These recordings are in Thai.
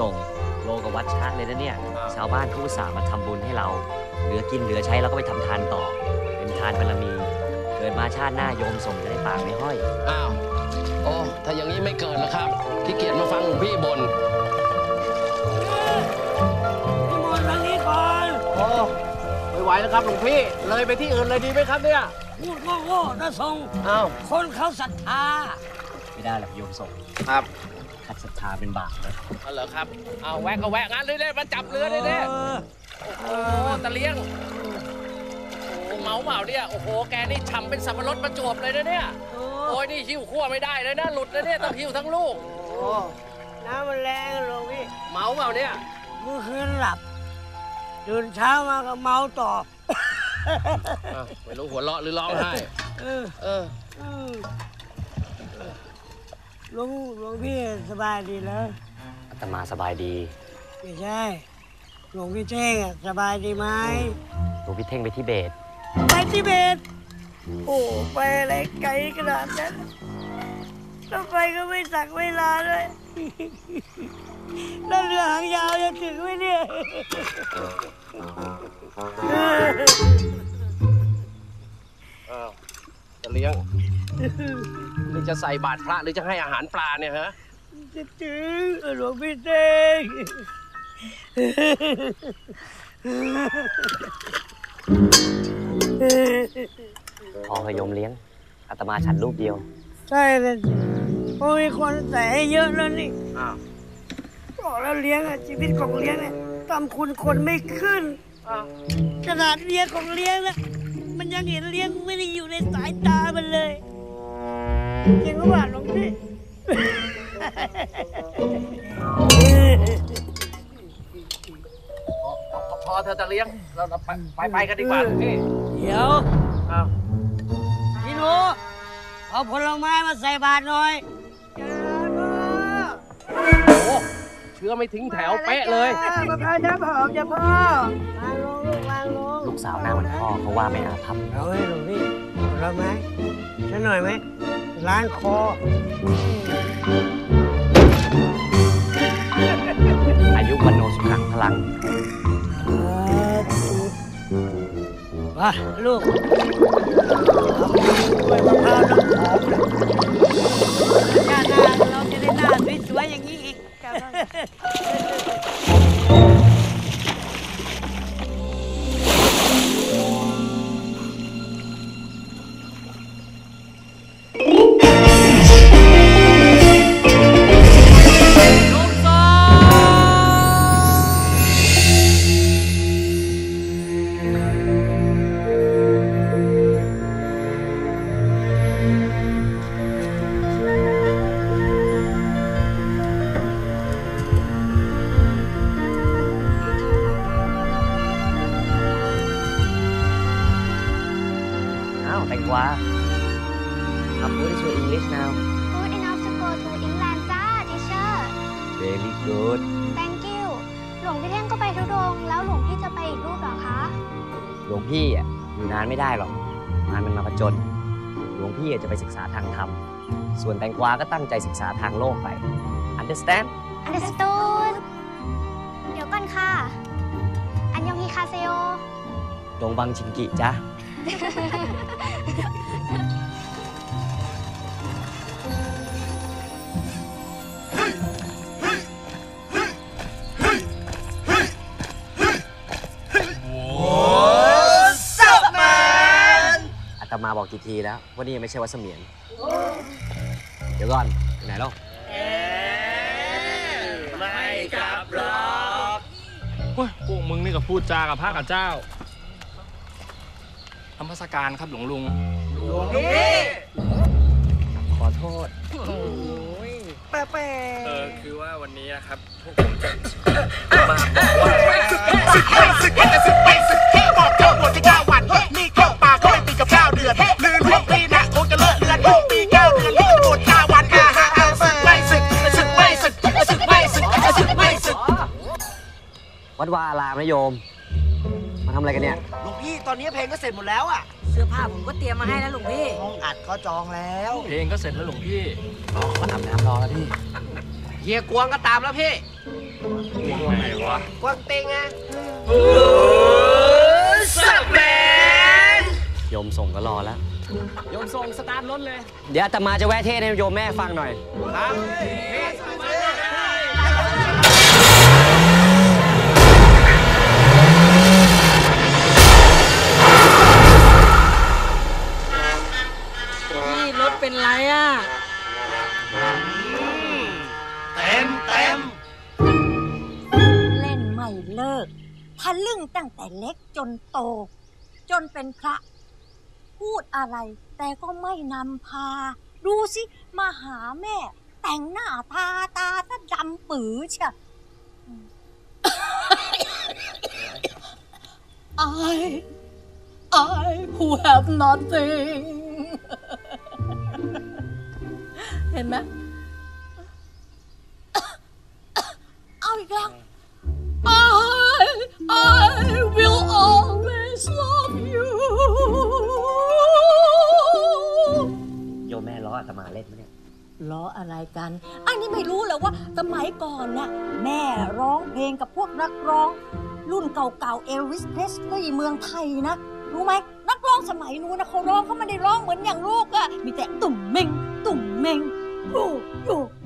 ส่งโลกับวัดชะเลยนะเนี่ยชาวบ้านเขาอุตส่าห์มาทำบุญให้เราเหลือกินเหลือใช้เราก็ไปทำทานต่อเป็นทานบารมีเกิดมาชาติหน้าโยมส่งจะได้ปากไม่ห้อยอ้าวโอ้ถ้าอย่างนี้ไม่เกิดแล้วครับขี้เกียจมาฟังหลวงพี่บ่นพี่มนต์ทางนี้ก่อนโอ้ไม่ไหวแล้วครับหลวงพี่เลยไปที่อื่นเลยดีไหมครับเนี่ยพูดว่าโง่นะทรงอ้าวคนเขาศรัทธาไม่ได้หรอกโยมส่งครับขัดศรัทธาเป็นบาปนะเอาเหรอครับเอาแวะก็แวะงั้นเรื่อยๆมาจับเรือเรื่อยๆโอ้ตะเลี้ยงเมาเมาเนี่ยโอ้โหแกนี่ฉ่ำเป็นสับปะรดประจวบเลยนะเนี่ยโอ้ยนี่หิ้วขั้วไม่ได้เลยนะหลุดเลยเนี่ยต้องหิ้วทั้งลูกโอ้น้ำมันแรงเลยพี่เมาเมาเนี่ยเมื่อคืนหลับตื่นเช้ามาก็เมาต่อไม่รู้หัวเราะหรือร้องไห้หลวงพี่สบายดีแล้วอาตมาสบายดีไม่ใช่หลวงพี่เท่งสบายดีไหมหลวงพี่เท่งไปทิเบตโอ้ไปอะไรไกลขนาดนั้นแล้วไปก็ไม่สั่งเวลาด้วยแล้วเรือหางยาวจะถึงไหมเนี่ยอ้าวจะเลี้ยงนี่จะใส่บาตรพระหรือจะให้อาหารปลาเนี่ยฮะจะถึงหลวงพี่เต้งพอพยมเลี้ยงอาตมาฉันรูปเดียวใช่เลยโอ้ยคนใส่ให้เยอะแล้วนี่บอกแล้วเลี้ยงอะชีวิตของเลี้ยงเนี่ยทำคุณคนไม่ขึ้นขนาดเลี้ยงของเลี้ยงนะมันยังเห็นเลี้ยงไม่ได้อยู่ในสายตามันเลยจริงหรือเปล่าหลวงพี่พอเธอจะเลี้ยงเราไปกันดีกว่าพี่เดี๋ยวพี่หนูเอาผลไม้มาใส่บาตรหน่อยโอ้เชื้อไม่ทิ้งแถวเป๊ะเลยมาพาน้ำหอมจ้ะพ่อวางลงลูกวางลงลูกสาวหน้าเหมือนพ่อเขาว่าไม่อาภัพเอาให้หลวงพี่รับไหมฉันหน่อยไหมล้างคออายุวันโนสุขังพลังมาลูกด้วยมะพร้าวน้ำหอมหน้าเราจะได้หน้าสวยๆอย่างนี้อีกส่วนแตงกวาก็ตั้งใจศึกษาทางโลกไป understand understood เดี๋ยวก่อนค่ะอันยองฮิคาเซโอดงบังชิงกิจ้ะอาตมาบอกกี่ทีแล้วว่านี่ไม่ใช่วัดเสมียนเดี๋ยวก่อนไหนแล้วไม่กลับหรอกพวกมึงนี่ก็พูดจากับพระกับเจ้าทำพัสการครับหลวงลุงขอโทษแปะแปะคือว่าวันนี้นะครับพวกผมจะมาบอกเจ้าบวชที่9วันนี่เข้าป่าก็ไม่ปีกับ9เดือนลืมพวกนี้นะคงจะเลิกเดือนปี9เดือนวัดวาอารามนะโยมมาทำอะไรกันเนี่ยหลวงพี่ตอนนี้เพลงก็เสร็จหมดแล้วอ่ะเสื้อผ้าผมก็เตรียมมาให้แล้วหลวงพี่ห้องอัดก็จองแล้วเพลงก็เสร็จแล้วหลวงพี่อ๋อมาอาบน้ำรอแล้วพี่เฮียกวงก็ตามแล้วพี่ นี่ว่าไงวะกวางเต็งอะสักแมนโยมส่งก็รอแล้วโยมส่งสตาร์ทรถเลยเดี๋ยวอาตมาจะแวะเทศให้โยมแม่ฟังหน่อยครับนี่รถเป็นไรอะเต็มเล่นไม่เลิกทะลึ่งตั้งแต่เล็กจนโตจนเป็นพระพูดอะไรแต่ก็ไม่นำพาดูสิมาหาแม่แต่งหน้าทาตาซะดำปื๋อเชียI who have nothing เห็นไหมเอาอีกแล้ว I will always love you โยมแม่ล้ออาตมาเล่นไหมเนี่ยล้ออะไรกันอันนี้ไม่รู้เลยว่าสมัยก่อนน่ะแม่ร้องเพลงกับพวกนักร้องรุ่นเก่าๆเอลวิสเพรสลีย์เมืองไทยนะรู้ไหมนักร้องสมัยนู้นนะเขาร้องเขาไม่ได้ร้องเหมือนอย่างลูกอะมีแต่ตุ่มเมงตุ่มเมง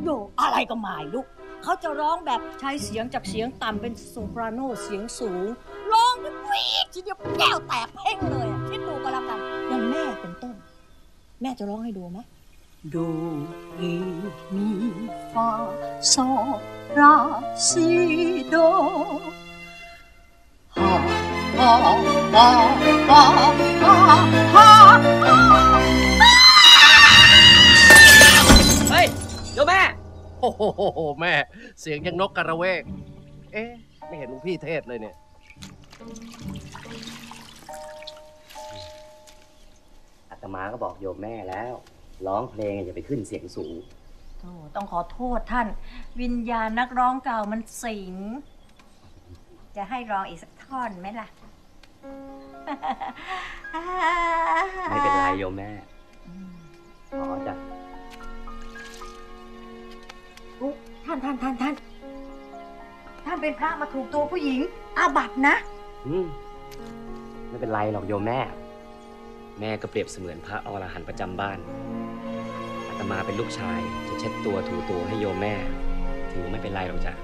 โยอะไรก็ไม่รู้เขาจะร้องแบบใช้เสียงจากเสียงต่ำเป็นโซปราโนเสียงสูงร้องด้วยวีดทีเดียวแก้วแตกเพ่งเลยคิดดูก็แล้วกันอย่างแม่เป็นต้นแม่จะร้องให้ดูไหมDo re mi fa sol la si do ha ha ha ha haเฮ้ยโยมแม่โอ้โหแม่เสียงยังนกกระเวกเอ๊ะไม่เห็นหลวงพี่เทศเลยเนี่ยอาตมาก็บอกโยมแม่แล้วร้องเพลงอย่าไปขึ้นเสียงสูงต้องขอโทษท่านวิญญาณนักร้องเก่ามันสิงจะให้ร้องอีกสักท่อนไหมล่ะไม่เป็นไรโยมแม่ขอจ้ะท่านเป็นพระมาถูกตัวผู้หญิงอาบัตินะไม่เป็นไรหรอกโยมแม่แม่ก็เปรียบเสมือนพระอรหันต์ประจำบ้านอาตมาเป็นลูกชายจะเช็ดตัวถูตัวให้โยมแม่ถือไม่เป็นไรหรอกจ้ะ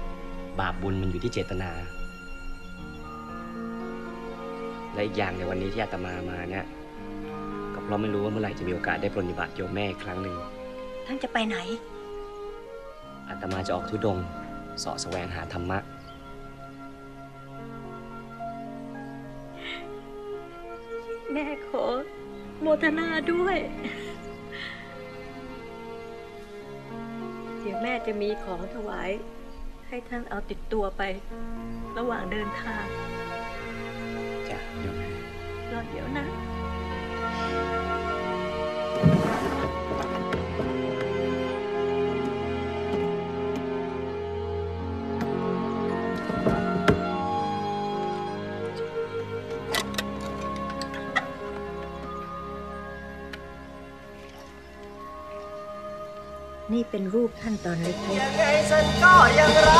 บาปบุญมันอยู่ที่เจตนาและอีกอย่างในวันนี้ที่อาตมามาเนี่ยก็เพราะไม่รู้ว่าเมื่อไหร่จะมีโอกาสได้ปรนนิบัติโยมแม่อีกครั้งหนึ่งท่านจะไปไหนอาตมาจะออกธุดงค์เสาะแสวงหาธรรมะแม่ขอโมทนาด้วยเดี๋ยวแม่จะมีของถวายให้ท่านเอาติดตัวไประหว่างเดินทางจ้ะเดี๋ยวแม่รอเดี๋ยวนะนี่เป็นรูปท่านตอนเล็กๆยังไงฉันก็ยังรั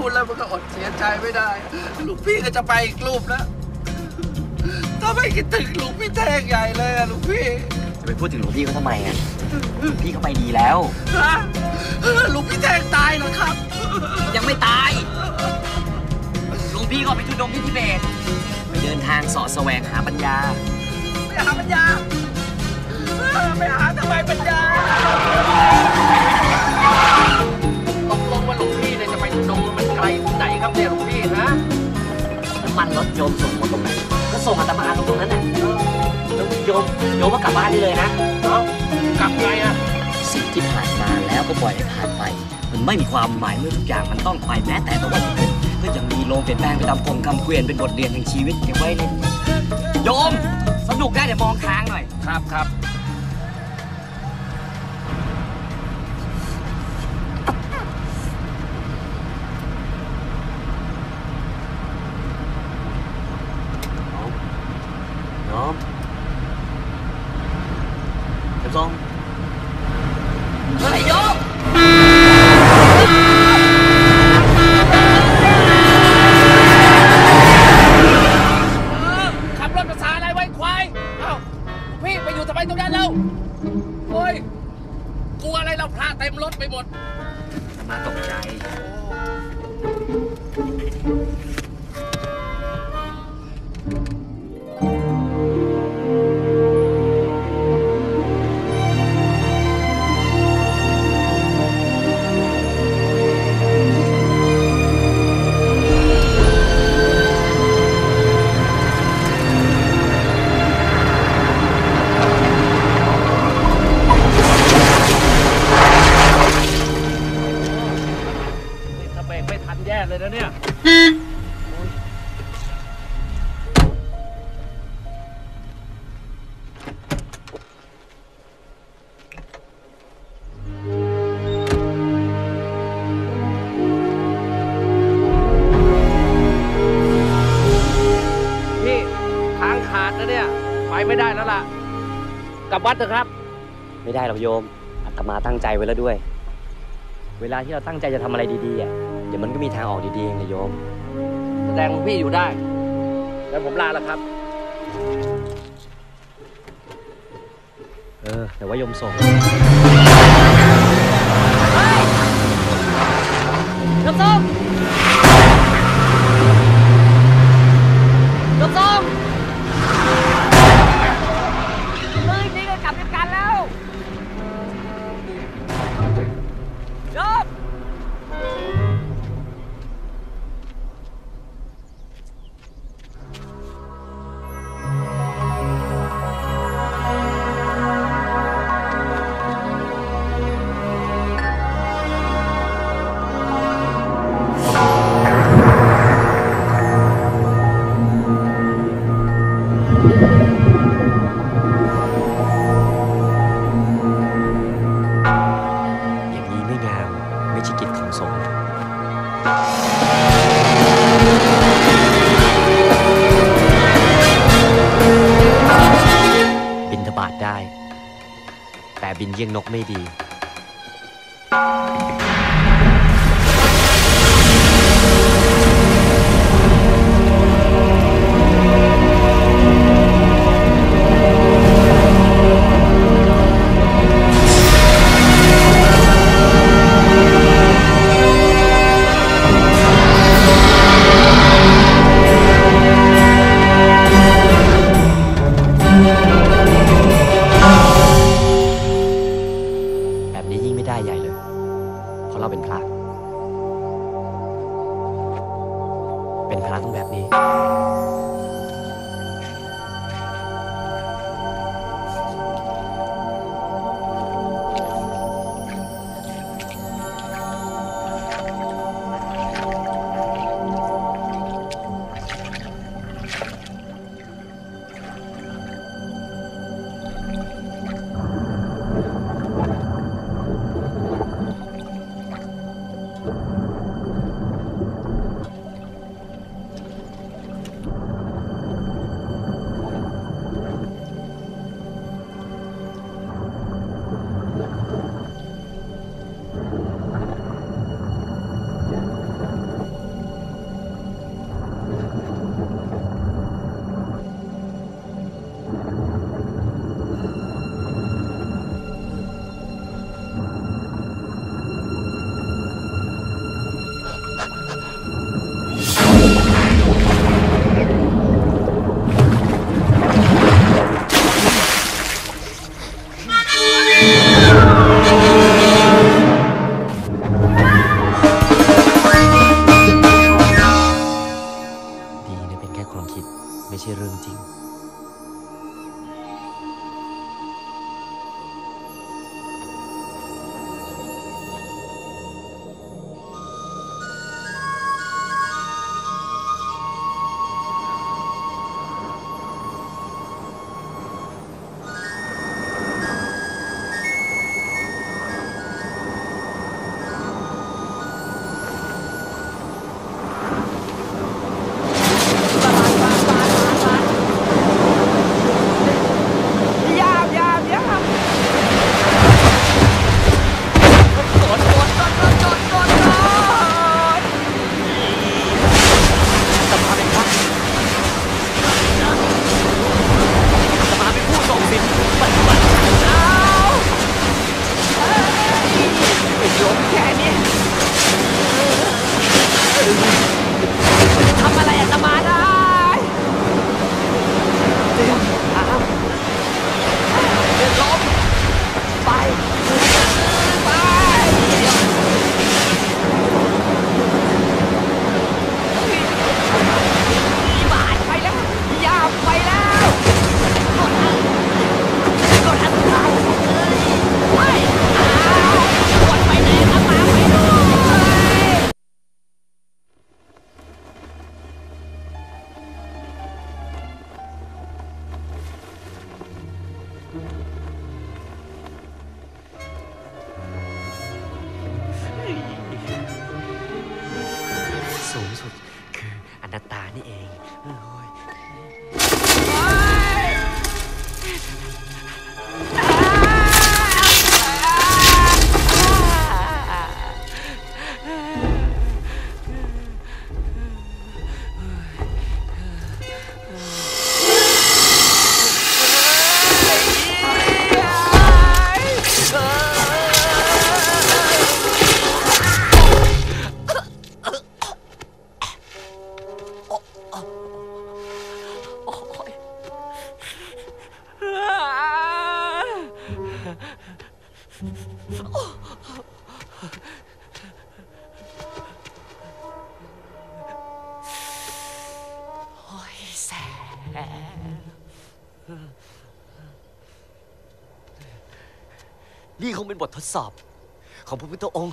พูดแล้วมันก็อดเสียใจไม่ได้ลูกพี่ก็จะไปอีกรูปแล้ว ก็ไม่คิดถึงหลวงพี่แทงใหญ่เลยอะหลวงพี่จะไปพูดถึงหลวงพี่เขาทำไมอะพี่เขาไปดีแล้วหลวงพี่แทงตายเหรอครับยังไม่ตายหลวงพี่ก็ไปทุดงที่ทิเบตไปเดินทางเสาะแสวงหาปัญญาไปหาปัญญาไปหาทำไมปัญญาตกลงว่าหลวงพี่เนี่ยจะไปทุดงมันไกลที่ไหนครับเนี่ยหลวงพี่นะมันรถโยมส่งมาตรงไหนก็ส่งอาตมาตรงนั้นน่ะแล้วโยมก็กลับบ้านได้เลยนะเนาะกลับไงอะสิ่งที่ผ่านมาแล้วก็ปล่อยให้ผ่านไปมันไม่มีความหมายเมื่อทุกอย่างมันต้องไปแม้แต่ตัวมันก็ยังมีลมเปลี่ยนแปลงไปตามกลมคำเกวียนเป็นบทเรียนแห่งชีวิตเก็บไว้ในโยมสนุกได้แต่มองค้างหน่อยครับกลับวัดเถอะครับไม่ได้หรอกโยมกลับมาตั้งใจไว้แล้วด้วยเวลาที่เราตั้งใจจะทำอะไรดีๆอ่ะเดี๋ยวมันก็มีทางออกดีๆเองนะโยมแสดงว่าพี่อยู่ได้แล้วผมลาแล้วครับแต่ว่าโยมส่งโยมส่งโยมส่งเลี้ยงนกไม่ดี ใช่เรื่องจริงนี่คงเป็นบททดสอบของพระพุทธองค์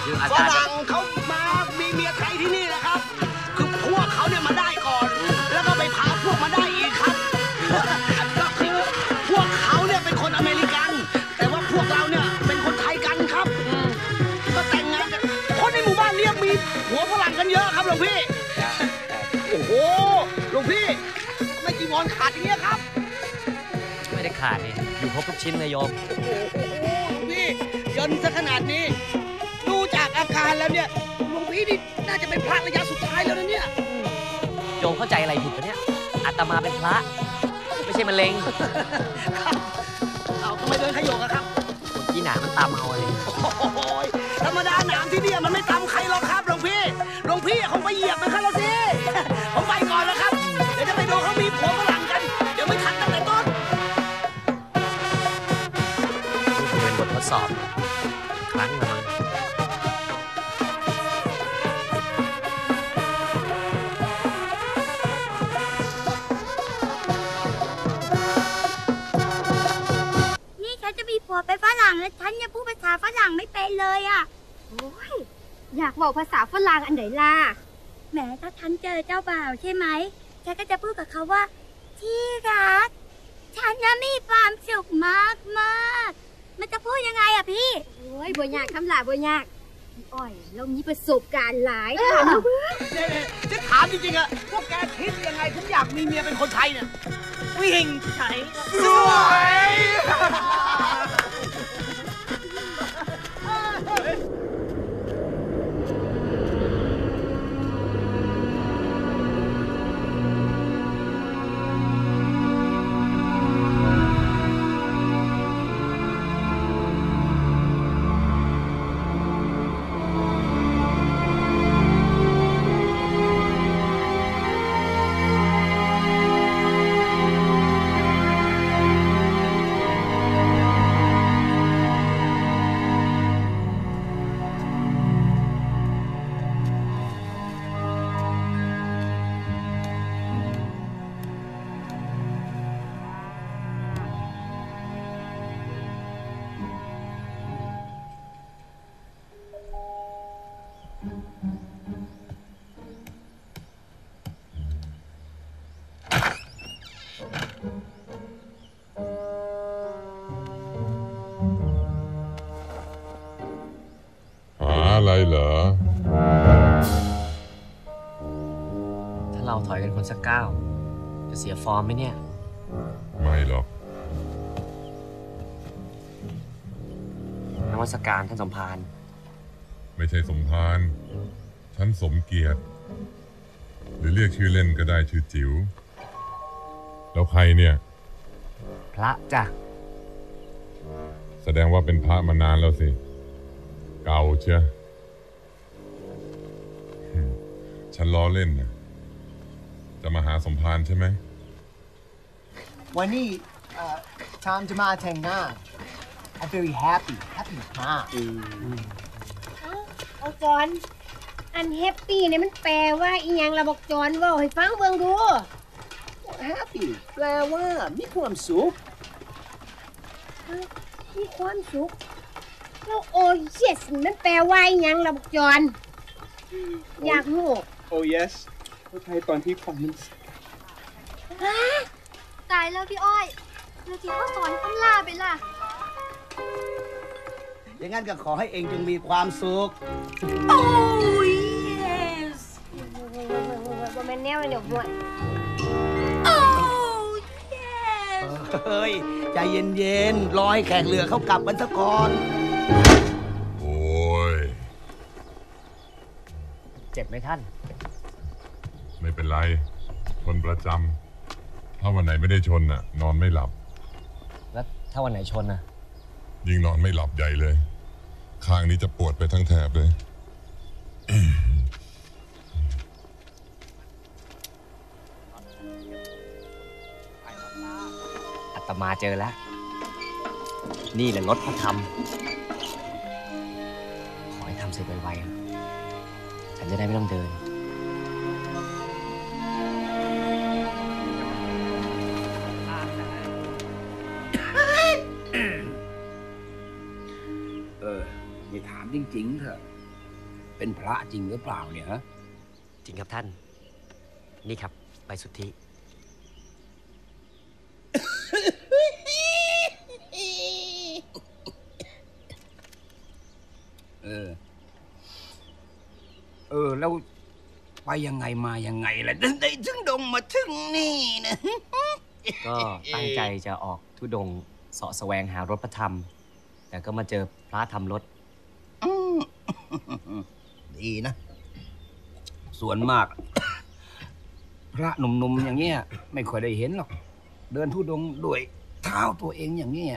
อยู่ครบทุกชิ้นนายโยมพี่ยนต์ซะขนาดนี้ดูจากอาการแล้วเนี่ยหลวงพี่นี่น่าจะเป็นพระระยะสุดท้ายแล้วนะเนี่ยโยมเข้าใจอะไรผิดปะเนี่ยอาตมาเป็นพระไม่ใช่มะเร็งเอาทำไมเดินขยโยกอะครับที่หนามมันตำเอาเลยธรรมดาหนามที่นี่มันไม่ตำใครหรอกครับหลวงพี่คงไปเหยียบมันครับแล้วสิผมไปก่อนแล้วครับเดี๋ยวจะไปดูเขามีผัวฝรั่งกันเดี๋ยวไม่ทันตั้งแต่ต้น แล้วฉันเนี่ยพูดภาษาฝรั่งไม่เป็นเลยอ่ะโอ้ยอยากบอกภาษาฝรั่งอันไหนล่ะแหมถ้าฉันเจอเจ้าบ่าวใช่ไหมฉันก็จะพูดกับเขาว่าที่รักฉันนะมีความสุขมากมันจะพูดยังไงอ่ะพี่โอ้ยบ่อยากทำหลาบ่อยากอ้อยเรามีประสบการณ์หลายค่ะนะจะถามจริงๆอะพวกแกคิดยังไงถึงอยากมีเมียเป็นคนไทยเนี่ยวิ่งไถสวยอะไรเหรอถ้าเราถอยกันคนสักก้าวจะเสียฟอร์มไหมเนี่ยไม่หรอกนมัสการท่านสมภารไม่ใช่สมภารฉันสมเกียรติหรือเรียกชื่อเล่นก็ได้ชื่อจิ๋วแล้วใครเนี่ยพระจ้ะแสดงว่าเป็นพระมานานแล้วสิเก่าเชียวฉันล้อเล่นนะจะมาหาสมภารใช่ไหมวันนี้ทามจะมาแต่งงาน I'm very happy มากเอาจอนอัน happy เนี่ยมันแปลว่าอีหยังระบบจอนว่าให้ฟังเบิ่งดู happy แปลว่ามีความสุขแล้วโอ้ยสมันแปลว่าอีหยังระบบจอนอยากรู้โอ้ yes พูดไทยตอนที่ฟังมันตายแล้วพี่อ้อยเราจะต้องสอนคำลาไปล่ะอย่างนั้นก็ขอให้เองจงมีความสุขโอ้ yes บนแม่แนวเดี๋ยวหมดโอ้ yes เฮ้ยใจเย็นๆรอให้แขกเรือเขากลับกันซะก่อนเจ็บไหมท่านไม่เป็นไรชนประจำถ้าวันไหนไม่ได้ชนน่ะนอนไม่หลับแล้วถ้าวันไหนชนน่ะยิ่งนอนไม่หลับใหญ่เลยข้างนี้จะปวดไปทั้งแถบเลย อาตมาเจอแล้วนี่แหละรถพระธรรมขอให้ทำเสร็จไวๆจะได้ไม่ต้องเดินอย่าถามจริงๆเถอะเป็นพระจริงหรือเปล่าเนี่ยฮะจริงครับท่านนี่ครับใบสุทธิแล้วไปยังไงมายังไงล่ะได้ถึงดงมาถึงนี่นะก็ตั้งใจจะออกธุดงค์เสาะแสวงหารถพระธรรมแต่ก็มาเจอพระธรรมรถดีนะส่วนมากพระหนุ่มๆอย่างเงี้ยไม่ค่อยได้เห็นหรอกเดินธุดงค์ด้วยเท้าตัวเองอย่างเงี้ย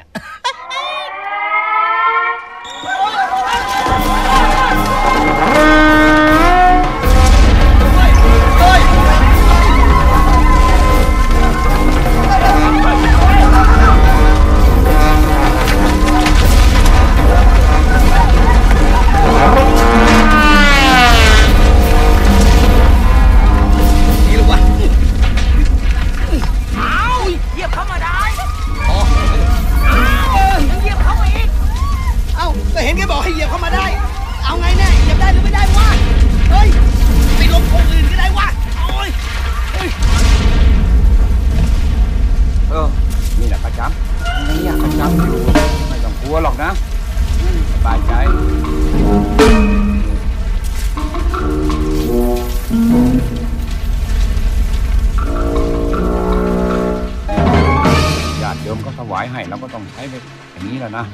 ายให้เราก็ต้องใช้ไปอย่างนี้แล้วนะ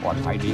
ปลอดภัยดี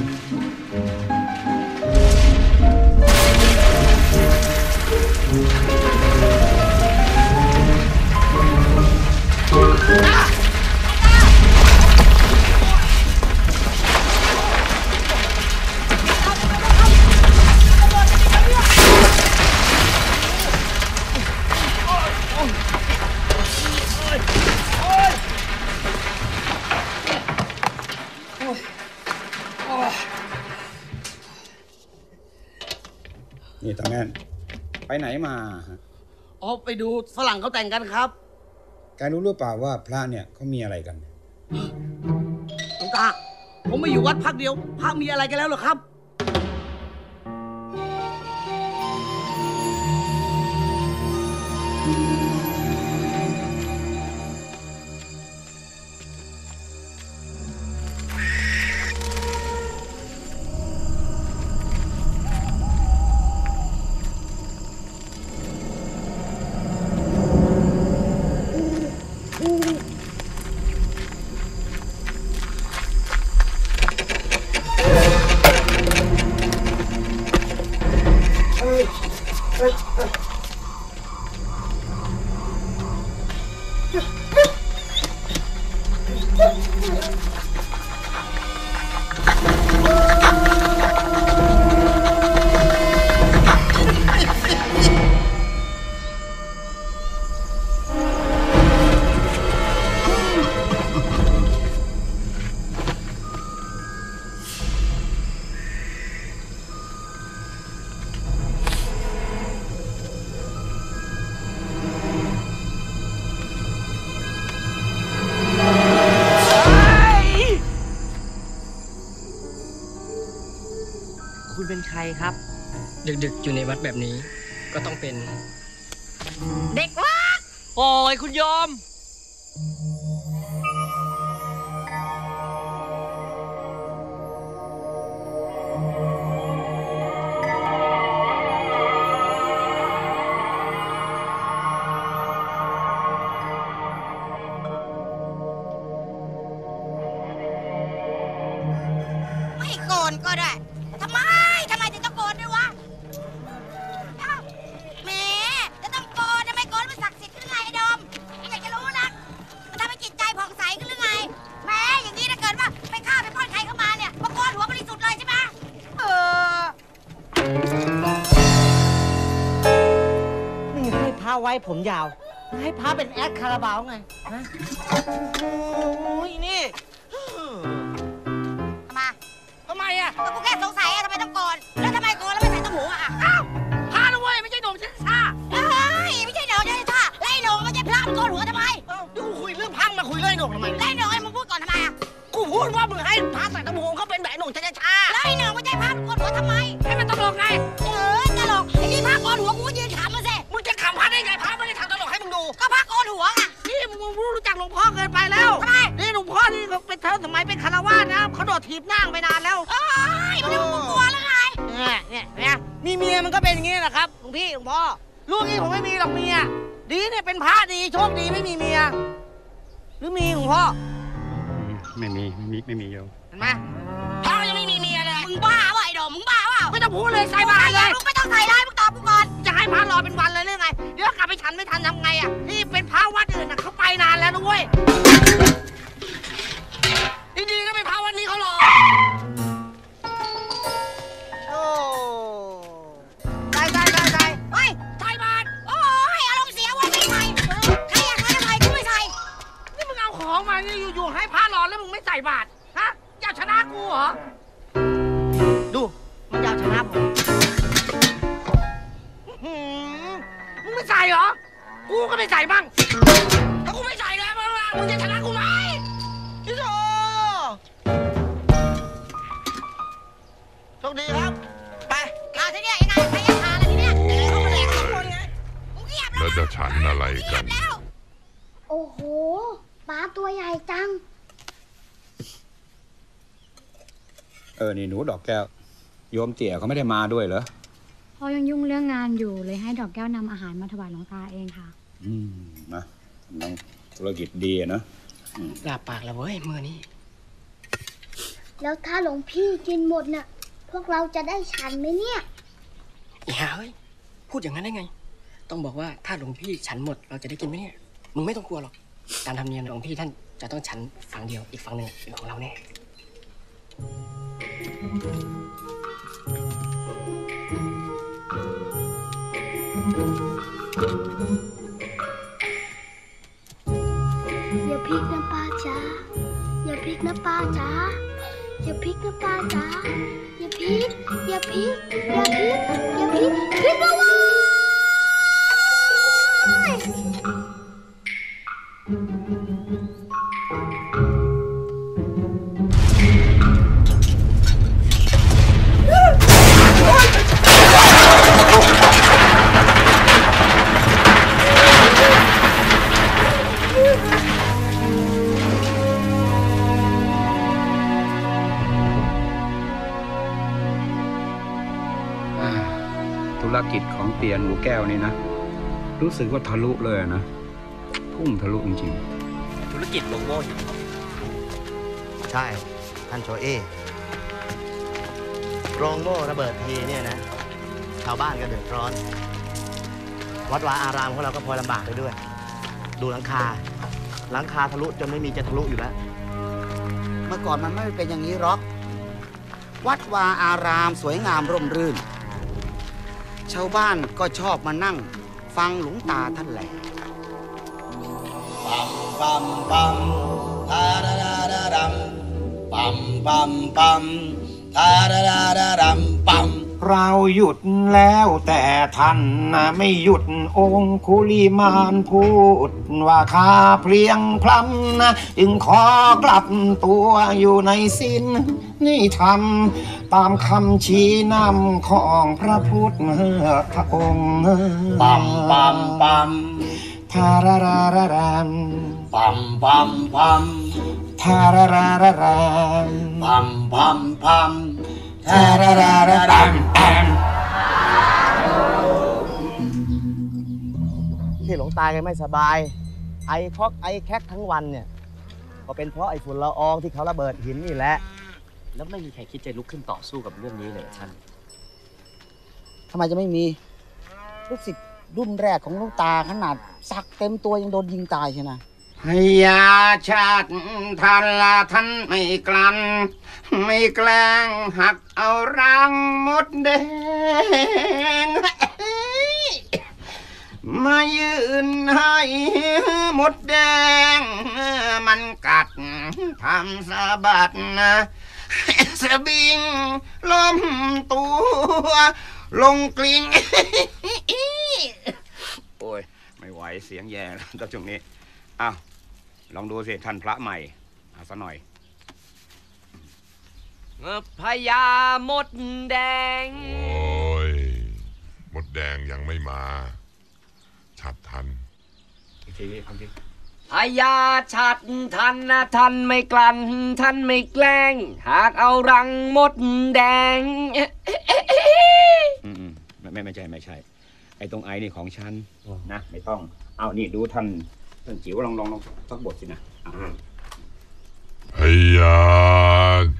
นี่ตาแม่นไปไหนมาอ๋อไปดูฝรั่งเขาแต่งกันครับแกรู้หรือเปล่าว่าพระเนี่ยเขามีอะไรกันหลวงตาผมมาอยู่วัดพักเดียวพระมีอะไรกันแล้วเหรอครับคุณเป็นใครครับดึกๆอยู่ในวัดแบบนี้ก็ต้องเป็นเด็กวัดโอ้ยคุณโยมไม่โกนก็ได้ทำไมถึงต้องโกนด้วยวะแหมจะต้องโกนทำไมโกนมันศักดิ์สิทธิ์ขึ้นไงไอ้ดอมอยากจะรู้นะมันทำให้จิตใจผ่องใสขึ้นหรือไงแหมอย่างนี้ถ้าเกิดว่าไปฆ่าไปป้อนใครเข้ามาเนี่ยมาโกนหัวบริสุทธิ์เลยใช่ไหมนี่ให้พระไว้ผมยาวให้พระเป็นแอดคาราบาวไงนะโอ้ยนี่ก็กูแค่สงสัยอะทำไมต้องโกนแล้วทำไมโกนแล้วไม่ใส่ตะหูอะอ้าวพานะเว้ยไม่ใช่หนุ่มเชนชาเฮ้ยไม่ใช่หนุ่มเชนชาไล่หนุ่มไม่ใช่พระมันโกนหัวทำไมดูคุยเรื่องพังมาคุยเรื่องหนุ่มทำไมไล่หนุ่มไอ้มึงพูดก่อนทำไมอะกูพูดว่ามึงให้พระใส่ตะหูเขาเป็นแบบหนุ่มเชนชาไล่หนุ่มไม่ใช่พระโกนหัวทำไมให้มันตลกไงเออตลกไอ้ที่พระโกนหัวกูยืนขำมาสิมึงจะขำพระได้ไงพระไม่ได้ทำตลกให้มึงดูก็พระโกนหัวอะนี่มึงรู้จักหลวงพ่อเกินไปแล้วทำไมนี่หลวงพ่อนี่เป็นเธอสมัยเป็นคารวะนะเขาโดดถีบนั่งไปนานแล้วไอ้เรื่องมึงกลัวแล้วไงเนี่ยมีเมียมันก็เป็นอย่างนี้แหละครับหลวงพี่หลวงพ่อลูกนี้ผมไม่มีหรอกเมียดีเนี่ยเป็นพระดีโชคดีไม่มีเมียหรือมีหลวงพ่อไม่มีโยมเห็นไหมพ่อยังไม่มีเมียเลยมึงบ้าเปล่าไอ้ดอมมึงบ้าเปล่าไม่ต้องพูดเลยใส่บาตรเลยไม่ต้องใส่เลยมึงตอบกูก่อนจะให้พระรอเป็นวันเลยหรือไงเดี๋ยวกลับไปฉันไม่ทันทำไงอ่ะนี่เป็นพระวัดอื่นนะเขาไปนานแล้วด้วยดีๆก็เป็นพระวัดนี้เขารออยู่ให้พระร้อนแล้วมึงไม่ใส่บาตรฮะอยากชนะกูเหรอดูมันอยากชนะผมมึงไม่ใส่เหรอกูก็ไม่ใส่บ้างถ้ากูไม่ใส่แล้วมึงจะชนะกูไหมพี่โชโชคดีครับไปมาที่นี่ยังไงใครจะทานอะไรที่นี่เขาแหลกสองคนไงกูเงียบแล้วแล้วจะฉันอะไรกันโอ้โหหมาตัวใหญ่จังนี่หนูดอกแก้วโยมเตี่ยเขาไม่ได้มาด้วยเหรอพ่อยังยุ่งเรื่องงานอยู่เลยให้ดอกแก้วนำอาหารมาถวายหลวงตาเองค่ะนะธุรกิจดีนะ หลับปากแล้วเว้ยมือนี้แล้วถ้าหลวงพี่กินหมดน่ะพวกเราจะได้ฉันไหมเนี่ยอย่าเฮ้ยพูดอย่างนั้นได้ไงต้องบอกว่าถ้าหลวงพี่ฉันหมดเราจะได้กินไหมเนี่ยมึงไม่ต้องกลัวหรอกการทำเนียมหลวงพี่ท่านจะต้องฉันฝั่งเดียวอีกฝั่งหนึ่งเป็นของเราแน่อย่าพลิกนะป้าจ๋าอย่าพลิกนะป้าจ๋าอย่าพลิกนะป้าจ๋าอย่าพลิกอย่าพลิกอย่าพลิกอย่าพลิกพลิกเอาไว้ธุรกิจของเตียนหมูแก้วนี่นะรู้สึกว่าทะลุเลยนะพุ่งทะลุจริงๆธุรกิจโลโก้ใช่ท่านโชเอโรงโม่ระเบิดทีเนี่ยนะชาวบ้านก็เดือดร้อนวัดวาอารามของเราก็พลอยลำบากไปด้วยดูหลังคาทะลุจนไม่มีจะทะลุอยู่แล้วเมื่อก่อนมันไม่เป็นอย่างนี้หรอกวัดวาอารามสวยงามร่มรื่นชาวบ้านก็ชอบมานั่งฟังหลวงตาท่านแหละปัมปัมปัมทารารารารัมปัมปัมปัมทารารารารัมปัมเราหยุดแล้วแต่ท่านนะไม่หยุดองคุลิมานพูดว่าข้าเพลียงพลัมนะจึงขอกลับตัวอยู่ในศีลนี่ทำตามคำชี้นำของพระพุทธองค์ปัมปัมปัมทารารารารัมปัมปัมปัมทารารารารัมปัมปัมปัมทารารารารัมที่หลวงตาแกไม่สบายไอคอกไอแคกทั้งวันเนี่ยก็เป็นเพราะไอฝุ่นละอองที่เขาระเบิดหินนี่แหละแล้วไม่มีใครคิดจะลุกขึ้นต่อสู้กับเรื่องนี้เลยท่านทำไมจะไม่มีลูกศิษย์รุ่นแรกของหลวงตาขนาดสักเต็มตัวยังโดนยิงตายใช่ไหมพยาชาติท่านละท่านไม่กลั่นไม่แกล้งหักเอารังมดแดงมายืนให้มดแดงมันกัดทำสะบัดนะสะบิงล้มตัวลงกลิ้งโอ้ยไม่ไหวเสียงแย่แล้วช่วงนี้อ้าวลองดูสิท่านพระใหม่เอาซะหน่อยพญามดแดงโอ้ยมดแดงยังไม่มาฉัดทันทีนี้คำที่พญาฉัดทันนะท่านไม่กลั่นท่านไม่แกล้งหากเอารังมดแดงไม่ใช่ไอ้ตรงไอ้นี่ของฉันนะไม่ต้องเอานี่ดูท่านจิ๋วลองสักบทสินะพญา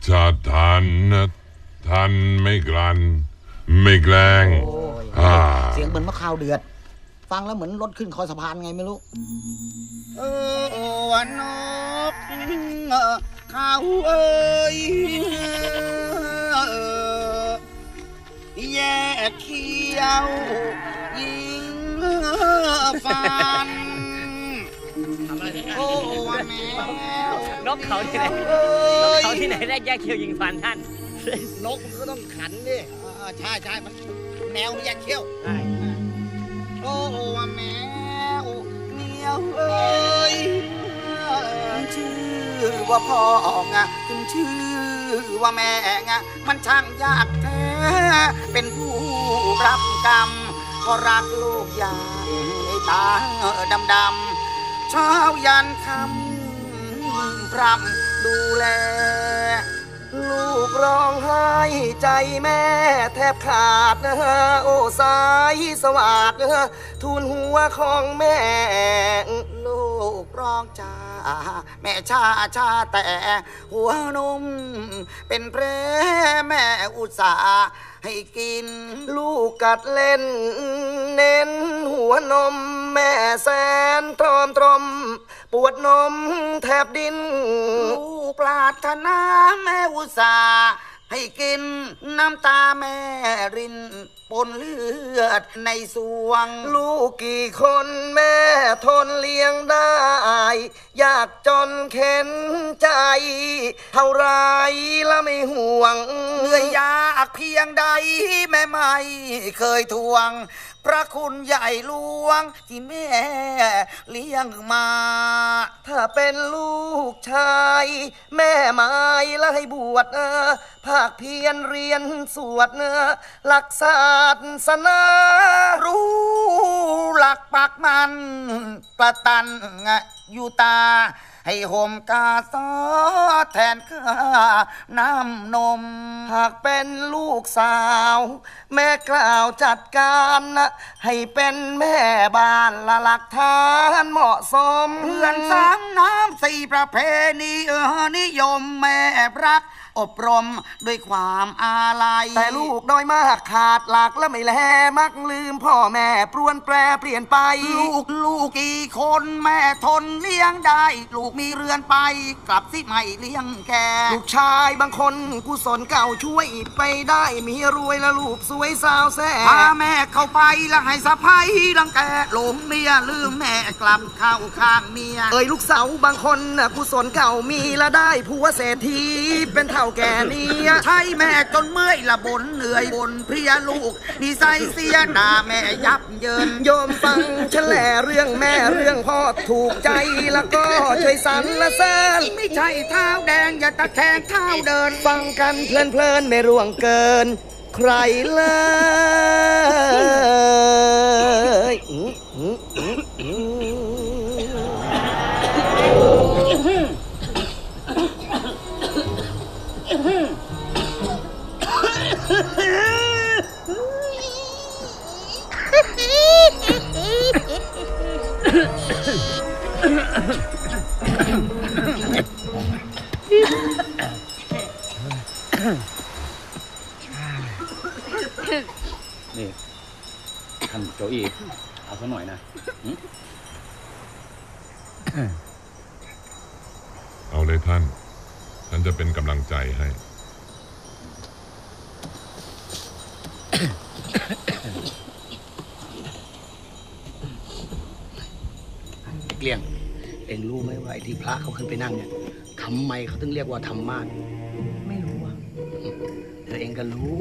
ฉัดทันนะท่านไม่กลั่นไม่แกล้งเสียงเหมือนมะขาวเดือดฟังแล้วเหมือนรถขึ้นคอสะพานไงไม่รู้วันนกเขาเอ้ยแย่เขี้ยวยิงฟันโอ้วันนกเขาที่ไหนนกเขาที่ไหนได้แย่เขี้ยวยิงฟันท่านนกก็ต้องขันดิใช่มันแมวมันแย่เขี้ยวโอ้ว่าแมวเมียเอ้ยชื่อว่าพ่อง่ะถึงชื่อว่าแม่ง่ะมันช่างยากแท้เป็นผู้รับกรรมเพราะรักลูกอย่างในตาดำๆเช้ายันค่ำพรำดูแล ลูกร้องไห้ใจแม่แทบขาดนะฮะโอ้สายสวัสดิ์นะฮะทูลหัวของแม่ลูกร้องจ้าแม่ชาชาแต่หัวนมเป็นแผลแม่อุตส่าห์ให้กินลูกกัดเล่นเน้นหัวนมแม่แสนตรอมตรมปวดนมแทบดินลูกปรารถนาแม่อุตส่าห์ให้กินน้ำตาแม่รินปนเลือดในสวงลูกกี่คนแม่ทนเลี้ยงได้ยากจนเข็นใจเท่าไรละไม่ห่วงเหนื่อยยากเพียงใดแม่ไม่เคยทวงพระคุณใหญ่หลวงที่แม่เลี้ยงมาถ้าเป็นลูกชายแม่หมายและให้บวชภาคเพียรเรียนสวดหลักศาสนารู้หลักปักมันประตันอยู่ตาให้ห่มกาซอแทนข้าน้ำนมหากเป็นลูกสาวแม่กล่าวจัดการนะให้เป็นแม่บ้านละหลักฐานเหมาะสมเพื่อนสามน้ำสี่ประเพณีนิยมแม่รักอบรมด้วยความอาลัยแต่ลูกน้อยมากขาดหลักและไม่แลมักลืมพ่อแม่ปรวนแปรเปลี่ยนไปลูกกี่คนแม่ทนเลี้ยงได้ลูกมีเรือนไปกลับสิใหม่เลี้ยงแกลูกชายบางคนกุศลเก่าช่วยไปได้มีรวยและลูกสวยสาวแซ่พาแม่เข้าไปและให้สะพ้ายรังแกหลงเมียลืมแม่กลับเข้าข้างเมียเอ่ยลูกสาวบางคนกุศลเก่ามีและได้ผัวเศรษฐีเป็นเท่าแกนี้ใช่แม่จนเมื่อยละบนเหนื่อยบนเพลียลูกนิสัยเสียหน้าแม่ยับเยินโยมฟังแฉแหล่เรื่องแม่เรื่องพ่อถูกใจแล้วก็ช่วยสรรเสริญไม่ใช่เท้าแดงอย่าตะแคงเท้าเดินฟังกันเพลินๆไม่ร่วงเกินใครเลยนี่ท่านโจอี้เอาซะหน่อยนะเอาเลยท่านฉันจะเป็นกำลังใจให้เกลี้ยงเองรู้ไหมว่าไอ้ที่พระเขาขึ้นไปนั่งเนี่ยทำไมเขาถึงเรียกว่าธรรมะไม่รู้อ่ะแต่เองก็รู้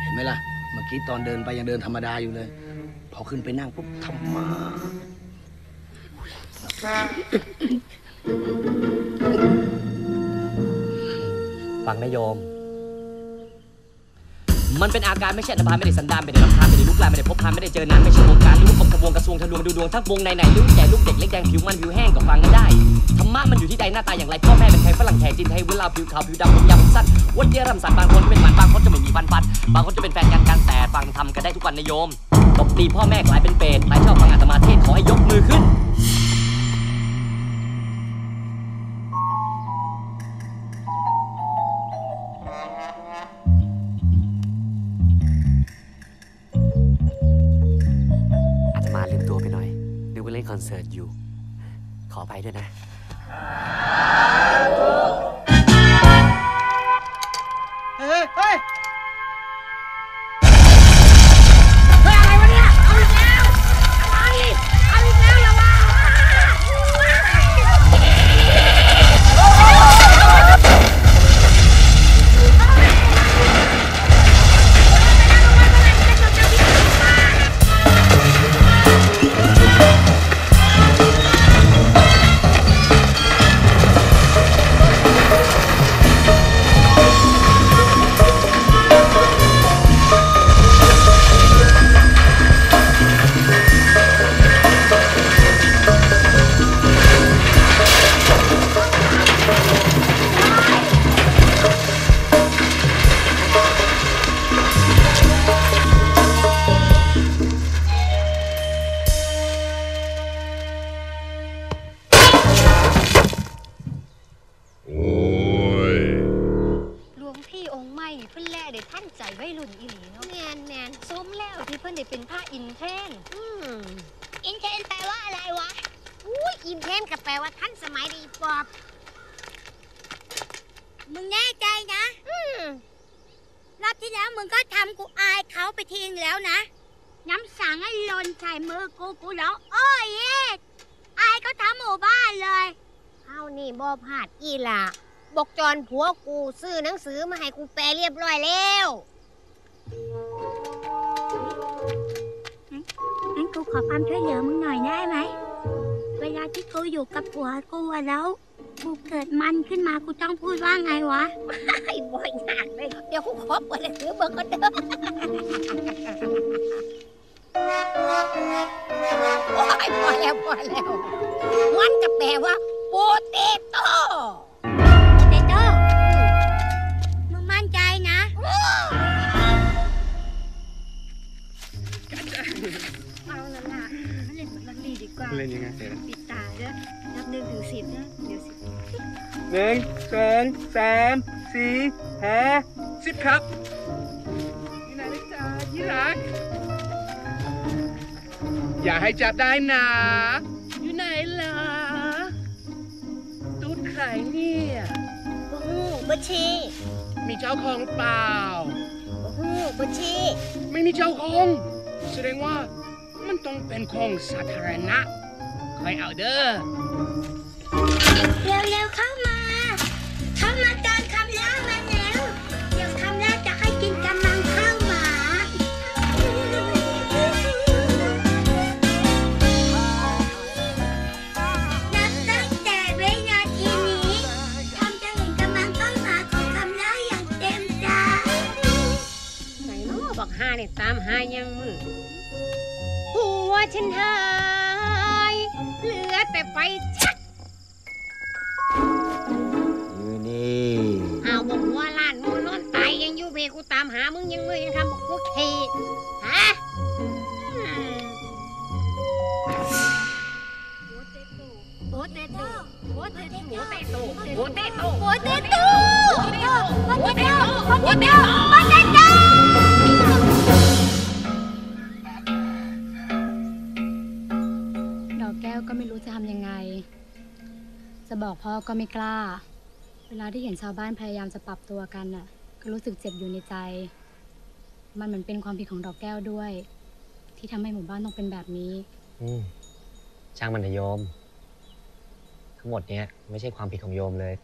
เห็นไหมล่ะเมื่อกี้ตอนเดินไปยังเดินธรรมดาอยู่เลยพอขึ้นไปนั่งปุ๊บธรรมะฟังนะโยมมันเป็นอาการไม่ใช่อันตรายไม่ได้สันดานไม่ได้ลำพานไม่ได้ลุกลามไม่ได้พบพานไม่ได้เจอนานไม่ใช่วงการรู้ปกทวงกระทรวงทะลวงดูดวงทั้งวงในไหนรู้แต่ลูกเด็กเล็กแดงผิวมันผิวแห้งก็ฟังกันได้ธรรมะมันอยู่ที่ใดหน้าตาอย่างไรพ่อแม่เป็นไทยฝรั่งแขกจีนไทยเวลาผิวขาวผิวดำผมยาวผมสั้นวัดเยรำสันบางคนเป็นหมันบางคนจะไม่มีฟันบางคนจะเป็นแฟนกันแต่ฟังทำกันได้ทุกวันนะโยมตบตีพ่อแม่กลายเป็นเปรตหลายชอบฟังอาตมาเทศขอให้ยกมือขึ้นคอนเสิร์ตอยู่ขอไปด้วยนะเฮ้ยเฮ้ยอะไรวะเนี่ยเอาอีกแล้วอะไรเอาอีกแล้วอย่าว่า สิเป็นผ้าอินเทนอินเทนแปลว่าอะไรวะอุ้ยอินเทนก็แปลว่าทันสมัยดีปอบมึงแน่ใจนะรอบที่แล้วมึงก็ทำกูอายเขาไปทิ้งแล้วนะน้ำสังไอ้ลนใส่มือกูแล้วโอ้ยเอ็ดอายก็ทำหมู่บ้านเลยเอานี่บอผาดอีล่ะบอกจอนผัวกูซื้อหนังสือมาให้กูแปลเรียบร้อยแล้วงั้นกูขอความช่วยเหลือมึงหน่อยได้ไหมเวลาที่กูอยู่กับผัวกูแล้วกูเกิดมันขึ้นมากูต้องพูดว่าไงวะไม่บ่อยหนักเลยเดี๋ยวกูขอเปิดหนังสือเบิกก็เด้อโอ้ยพอแล้วมันจะแปลว่าโปเตโต้มึงมั่นใจนะเอาละล่ะเล่นบัลลีดีกว่าเล่นยังไงเสร็จปิดตาเด้อนับ1 ถึง 10นะเดี๋ยว10 1 2 3 4 5 10ครับนี่นายได้จ้าที่รักอย่าให้จับได้นะอยู่ไหนล่ะตุ๊ดไข่เนี่ยโอ้โหบัชชีมีเจ้าของเปล่าโอ้โหบัชชีไม่มีเจ้าของแสดงว่ามันต้องเป็นของสาธารณะคอยเอาเด้อเร็วเข้ามาจานคำล่ามาแล้วเดี๋ยวคำล่าจะให้กินกำลังข้าวหมานับตั้งแต่วินาทีนี้คำจะเห็นกำลังข้าวหมาของคำล่าอย่างเต็มตาไหนน้อบอกห้าเนี่ยตามห้ายังมือหัวฉันหายเหลือแต่ไฟชักอยู่นี่เอาบ่หัวล้านโมนอนตายยังอยู่เบกูตามหามึงยังมือยังทำบอกกูเทฮะโบเตโตแก้วก็ไม่รู้จะทำยังไงจะบอกพ่อก็ไม่กล้าเวลาที่เห็นชาวบ้านพยายามจะปรับตัวกันน่ะก็รู้สึกเจ็บอยู่ในใจมันเหมือนเป็นความผิดของดอกแก้วด้วยที่ทำให้หมู่บ้านต้องเป็นแบบนี้ช่างมันเถอะโยมทั้งหมดเนี้ยไม่ใช่ความผิดของโยมเลย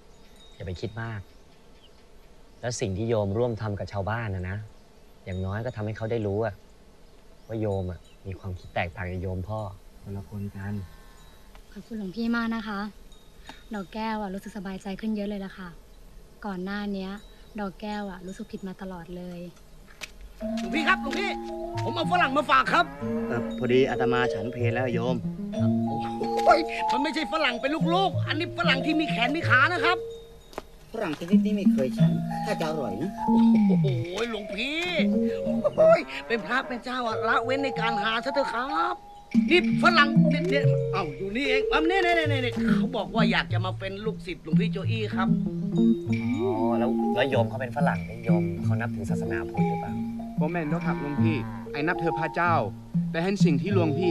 อย่าไปคิดมากแล้วสิ่งที่โยมร่วมทำกับชาวบ้านนะอย่างน้อยก็ทำให้เขาได้รู้ว่าโยมมีความคิดแตกต่างจากโยมพ่อคนละคนกันขอบคุณหลวงพี่มากนะคะดอกแก้วรู้สึกสบายใจขึ้นเยอะเลยล่ะค่ะก่อนหน้านี้ดอกแก้วรู้สึกผิดมาตลอดเลยหลวงพี่ครับหลวงพี่ผมเอาฝรั่งมาฝากครับพอดีอาตมาฉันเพลแล้วโยมมันไม่ใช่ฝรั่งเป็นลูกๆอันนี้ฝรั่งที่มีแขนมีขานะครับฝรั่งชนิดนี้ไม่เคยฉันถ้าจะอร่อยนะโอ้ยหลวงพี่เป็นพระเป็นเจ้าละเว้นในการหาซะเถอะครับนี่ฝรั่งเนี่ยเอาอยู่นี่เองเนี่ยเขาบอกว่าอยากจะมาเป็นลูกศิษย์หลวงพี่โจอี้ครับอ๋อแล้วโยมเขาเป็นฝรั่งโยมเขานับถือศาสนาพุทธหรือเปล่าผมแม่นด้วยครับหลวงพี่ไอ้นับเธอพระเจ้าแต่เห็นสิ่งที่หลวงพี่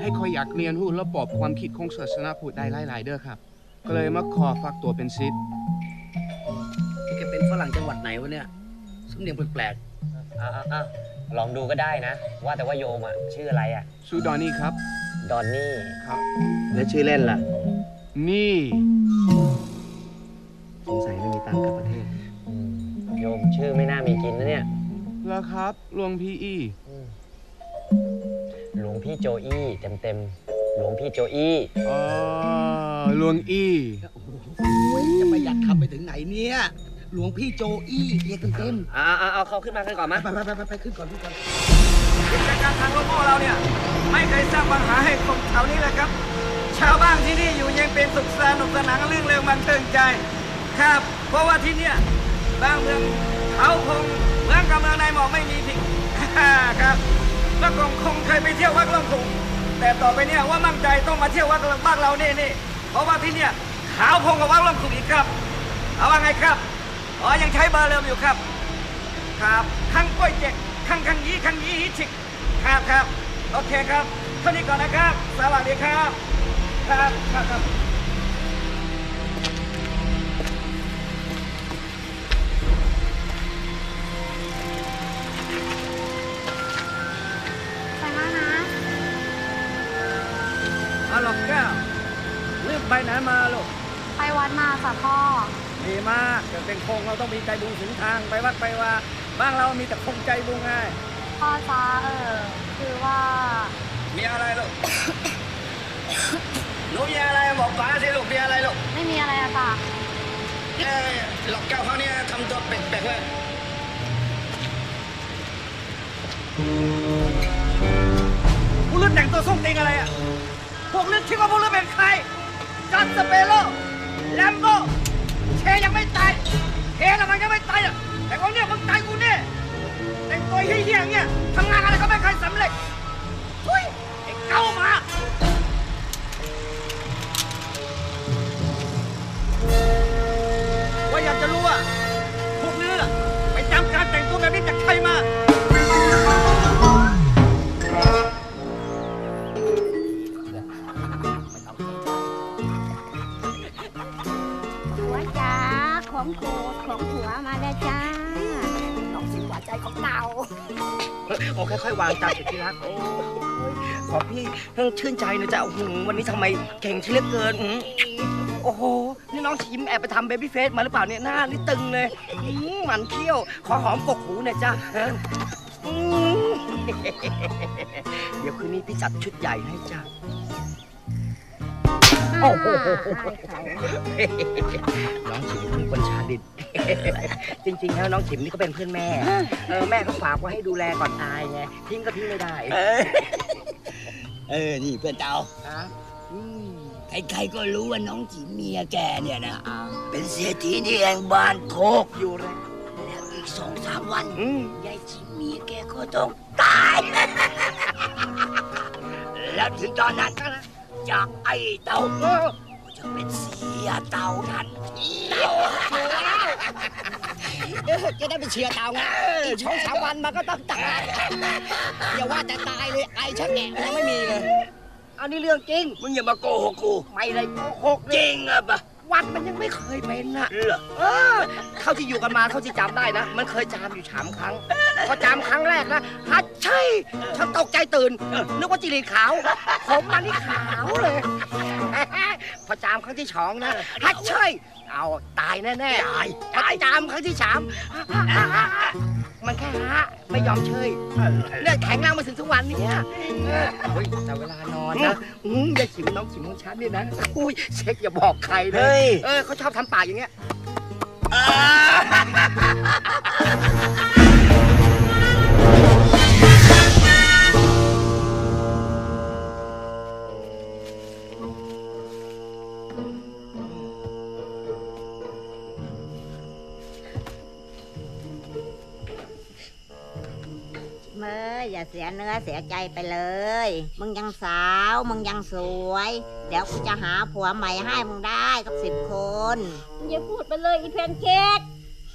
ให้คอยอยากเรียนรู้และปลอบความคิดของศาสนาพุทธได้หลายๆเด้อครับก็เลยมาขอฝากตัวเป็นศิษย์แกเป็นฝรั่งจังหวัดไหนวะเนี่ยสำเนียงแปลกๆลองดูก็ได้นะว่าแต่ว่าโยมชื่ออะไรชื่อดอนนี่ครับดอนนี่ครับแล้วชื่อเล่นล่ะนี่สงสัยไม่มีตังค์กลับประเทศโยมชื่อไม่น่ามีกินนะเนี่ยแล้วครับหลวงพี่อีหลวงพี่โจอี้เต็มหลวงพี่โจอี้อ๋อหลวงอีจะประหยัดคำไปถึงไหนเนี่ยหลวงพี่โจอี้เรียกเต็มๆเอาเขาขึ้นมากันก่อนมั้ยไปขึ้นก่อนกิจการทางโลโก้เราเนี่ยไม่เคยสร้างปัญหาให้คนแถวนี้เลยครับชาวบ้านที่นี่อยู่ยังเป็นสุขสนุกสนานเรื่องเร็วมันเติมใจครับเพราะว่าที่เนี่ยบางเมืองเขาคงเมืองกำลังในหมอกไม่มีผิดครับก็คงเคยไปเที่ยววัดลำพูนแต่ต่อไปเนี่ยว่ามั่นใจต้องมาเที่ยววัดลำพูนบ้านเรานี่เพราะว่าที่เนี่ยขาวพงกับวัดลำพูนอีกครับเอาว่าไงครับอ๋อยังใช้เบอร์เริ่มอยู่ครับครับข้างก้อยเจ็กข้างยี่ฉิก เคครับเท่านี้ก่อนนะครับสวัสดีครับครับไปแล้วนะเอาหลอกแก้วรีบไปไหนมาลูกไปวัดมาค่ะพ่อดีมากเกิดเป็นคงเราต้องมีใจบุญถึงทางไปวัดไปว่าบ้างเรามีแต่คงใจบุญไงพ่อจ้าคือว่ามีอะไรลูก หนูมีอะไรบอกป้าสิลูกมีอะไรลูกไม่มีอะไรอะตาหลอกแก้วเขาเนี่ยทำตัวแปลกๆเลยพวกเลือดแต่งตัวส้มเต็งอะไรอะพวกเลือดคิดว่าพวกเลือดเป็นใครจัสเปโร่แลมโบ้เชยังไม่ตายเฮแล้วมันยังไม่ตายอะแต่คนเนี่ยมึงตายกูเนี่ยแต่งตัวเฮี้ยงเนี่ยทำงานอะไรก็ไม่เคยสำเร็จอุ้ยไอ้เก้ามาว่าอยากจะรู้ว่าพวกนี้ล่ะไปจำการแต่งตัวแบบนี้จากใครมาหัวจ้าของโกดของหัวมาแล้วจ้าน้องสิหัวใจของเราโอ้ค่อยๆวางใจสิที่รักขอพี่เพิ่งชื่นใจนะจ๊ะโอ้โหวันนี้ทำไมเก่งเฉลียวเกินโอ้โหนี่น้องชิมแอบไปทำเบบี้เฟสมาหรือเปล่าเนี่ยหน้านี่ตึงเลยมันเขี้ยวขอหอมกกหูหน่อยจ้ะเดี๋ยวคืนนี้พี่จัดชุดใหญ่ให้จ้ะโอ้โหน้องชิมเป็นคนชาดินจริงๆแล้วน้องฉิมนี่ก็เป็นเพื่อนแม่แม่เขาฝากไว้ให้ดูแลก่อนตายไงทิ้งก็ทิ้งไม่ได้นี่เพื่อนเจ้าใครๆก็รู้ว่าน้องฉิมเมียแกเนี่ยนะเป็นเศรษฐีนี่แห่งบ้านโคกอยู่แล้วอีก 2-3 วันยายฉิมเมียแกก็ต้องตายแล้วถึงตอนนั้นจากไอ้เต่าจะเป็นเสียเต่าทันทีจะได้เป็นเสียเต่าไงช่องสามวันมันก็ต้องตายอย่าว่าจะตายเลยไอ้ชักแงะยังไม่มีเลยอันนี้เรื่องจริงมึงอย่ามาโกหกกูไม่เลยโกหกจริงอะปะวัดมันยังไม่เคยเป็นนะเท่าที่อยู่กันมาเท่าที่จำได้นะมันเคยจามอยู่3 ครั้งพอจามครั้งแรกนะฮัดใช่ฉันตกใจตื่นนึกว่าจิรีขาวผมมันนี่ขาวเลยพอจามครั้งที่2นะฮัดใช่เอาตายแน่ๆตายจามครั้งที่3มันแค่ฮะไม่ยอมเชยเนี่ยแข็งแรงมาถึงทุกวันนี้แต่เวลานอนนะอย่าฉิมน้องฉิมของฉันเนี่ยนะอุ้ยเช็คอย่าบอกใครเลยเขาชอบทำปากอย่างเงี้ยอย่าเสียเนื้อเสียใจไปเลยมึงยังสาวมึงยังสวยเดี๋ยวกูจะหาผัวใหม่ให้มึงได้กับ10 คนอย่าพูดไปเลยอีแพนเค้ก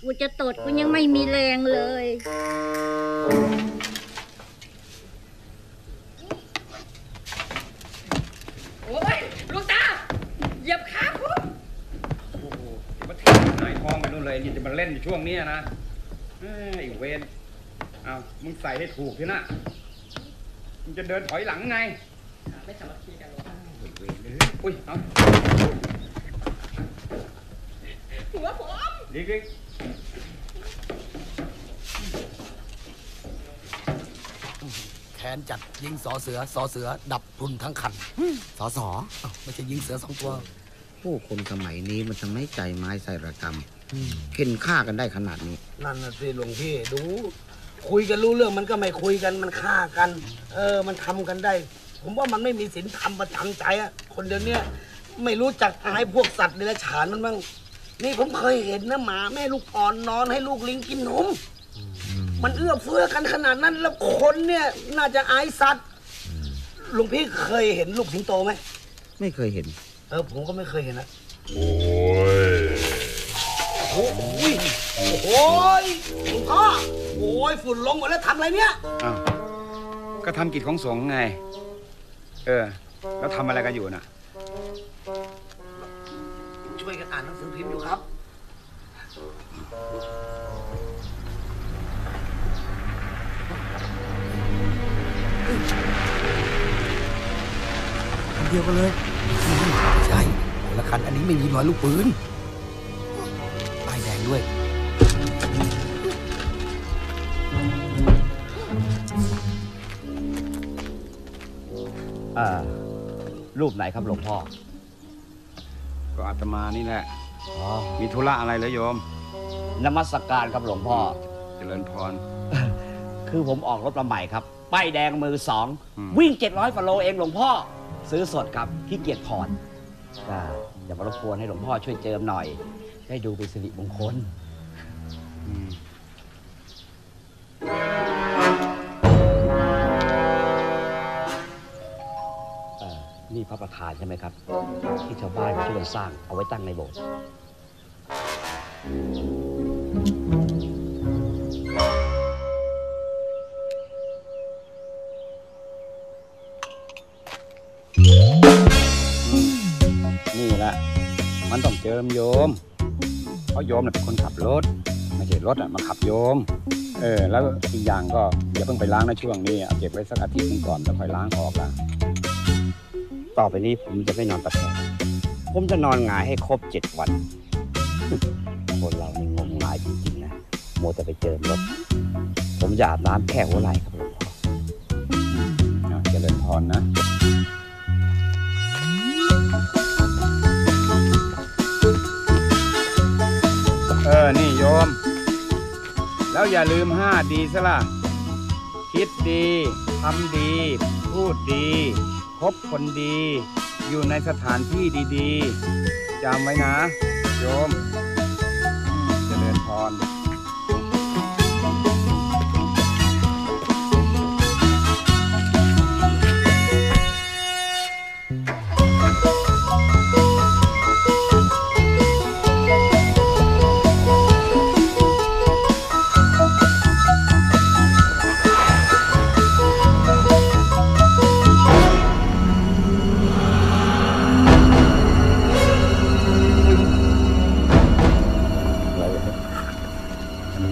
กูจะตดกูยังไม่มีแรงเลยโอ้ยลูกตาเหยียบขากูโอ้โหจะมาทิ้งหายท้องไปนู่นเลยจะมาเล่นช่วงนี้นะไอ้เวนเอามึงใส่ให้ถูกทีนะมึงจะเดินถอยหลังไงไม่สามารถขี่กันหรอกอุ้ยเอาหัวผมดิ๊กแขนจัดยิงสอเสือสอเสือดับพลุนทั้งคันสอไม่ใช่ยิงเสือ2 ตัวผู้คนสมัยนี้มันทำให้ใจไม้ใส่ระกำเพ่นฆ่ากันได้ขนาดนี้นั่นน่ะสิหลวงพี่ดูคุยกันรู้เรื่องมันก็ไม่คุยกันมันฆ่ากันมันทำกันได้ผมว่ามันไม่มีศีลธรรมประจำใจอะคนเดี๋ยวนี้ไม่รู้จักอายพวกสัตว์เดรัจฉานมันบ้างนี่ผมเคยเห็นนะหมาแม่ลูกอ่อนนอนให้ลูกลิงกินนมมันเอื้อเฟื้อกันขนาดนั้นแล้วคนเนี่ยน่าจะอายสัตว์ลุงพี่เคยเห็นลูกสิงโตไหมไม่เคยเห็นผมก็ไม่เคยเห็นนะโอ้ยโอ้ยโอ้ยพ่อโอ้ยฝุ่นลงหมดแล้วทำอะไรเนี่ย ก็ทำกิจของสงฆ์ไงแล้วทำอะไรกันอยู่น่ะช่วยกันอ่านหนังสือพิมพ์อยู่ครับคันเดียวกันเลยใช่ละคันอันนี้ไม่มีรอยลูกปืนป้ายแดงด้วยรูปไหนครับหลวงพ่อก็อาตมานี่แหละมีธุระอะไรเหรอโยมนมัสการครับหลวงพ่อเจริญพรคือผมออกรถมาใหม่ครับป้ายแดงมือสองวิ่ง700ฟาโลเองหลวงพ่อซื้อสดครับขี้เกียจผ่อนอย่ามารบกวนให้หลวงพ่อช่วยเจิมหน่อยได้ดูเป็นสิริมงคลนี่พระประธานใช่ไหมครับที่ชาวบ้านช่วยกันสร้างเอาไว้ตั้งในโบสถ์นี่แหละมันต้องเจิมโยมเพราะโยมเป็นคนขับรถไม่ใช่รถมาขับโยมแล้วอีกอย่างก็อย่าเพิ่งไปล้างในช่วงนี้เก็บไว้สักอาทิตย์นึงก่อนแล้วค่อยล้างออกละต่อไปนี้ผมจะไม่นอนตะแคงผมจะนอนหงายให้ครบ7 วันคนเรานี่งมงายจริงๆนะโมจะไปเจิมรถผมจะอาบน้ำแค่หัวไหล่ครับหลวงพ่อเจริญพรนะนี่โยมแล้วอย่าลืม5 ดีซะล่ะคิดดีทำดีพูดดีพบคนดีอยู่ในสถานที่ดีๆจำไว้นะโยมเจริญพร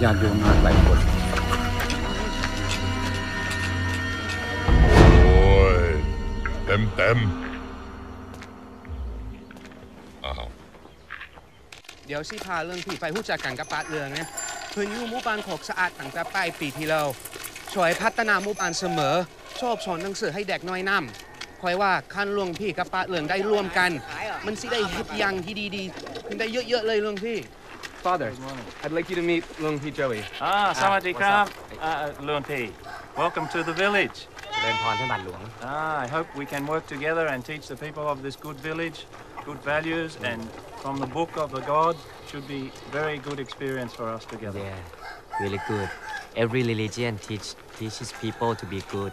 ญาติโยมมาหลายคนโอ้ยเต็มอ้าวเดี๋ยวสิพาเรื่องผีไฟผู้จัดการกับปาดเรื่องเนี่ยพื้นยู่หมู่บ้านขกสะอาดตั้งแต่ปลายปีที่แล้วช่วยพัฒนาหมู่บ้านเสมอชอบสอนหนังสือให้เด็กน้อยน้ำคอยว่าขั้นหลวงพี่กับปาดเรื่องได้ร่วมกันมันสิได้เฮ็ดยังที่ดีๆมันได้เยอะๆเลยหลวงพี่Father, I'd like you to meet Lung P. Joey. Sawadikram, Lung P. Welcome to the village. I hope we can work together and teach the people of this good village good values and from the book of the God should be very good experience for us together. Yeah, really good. Every religion teaches people to be good.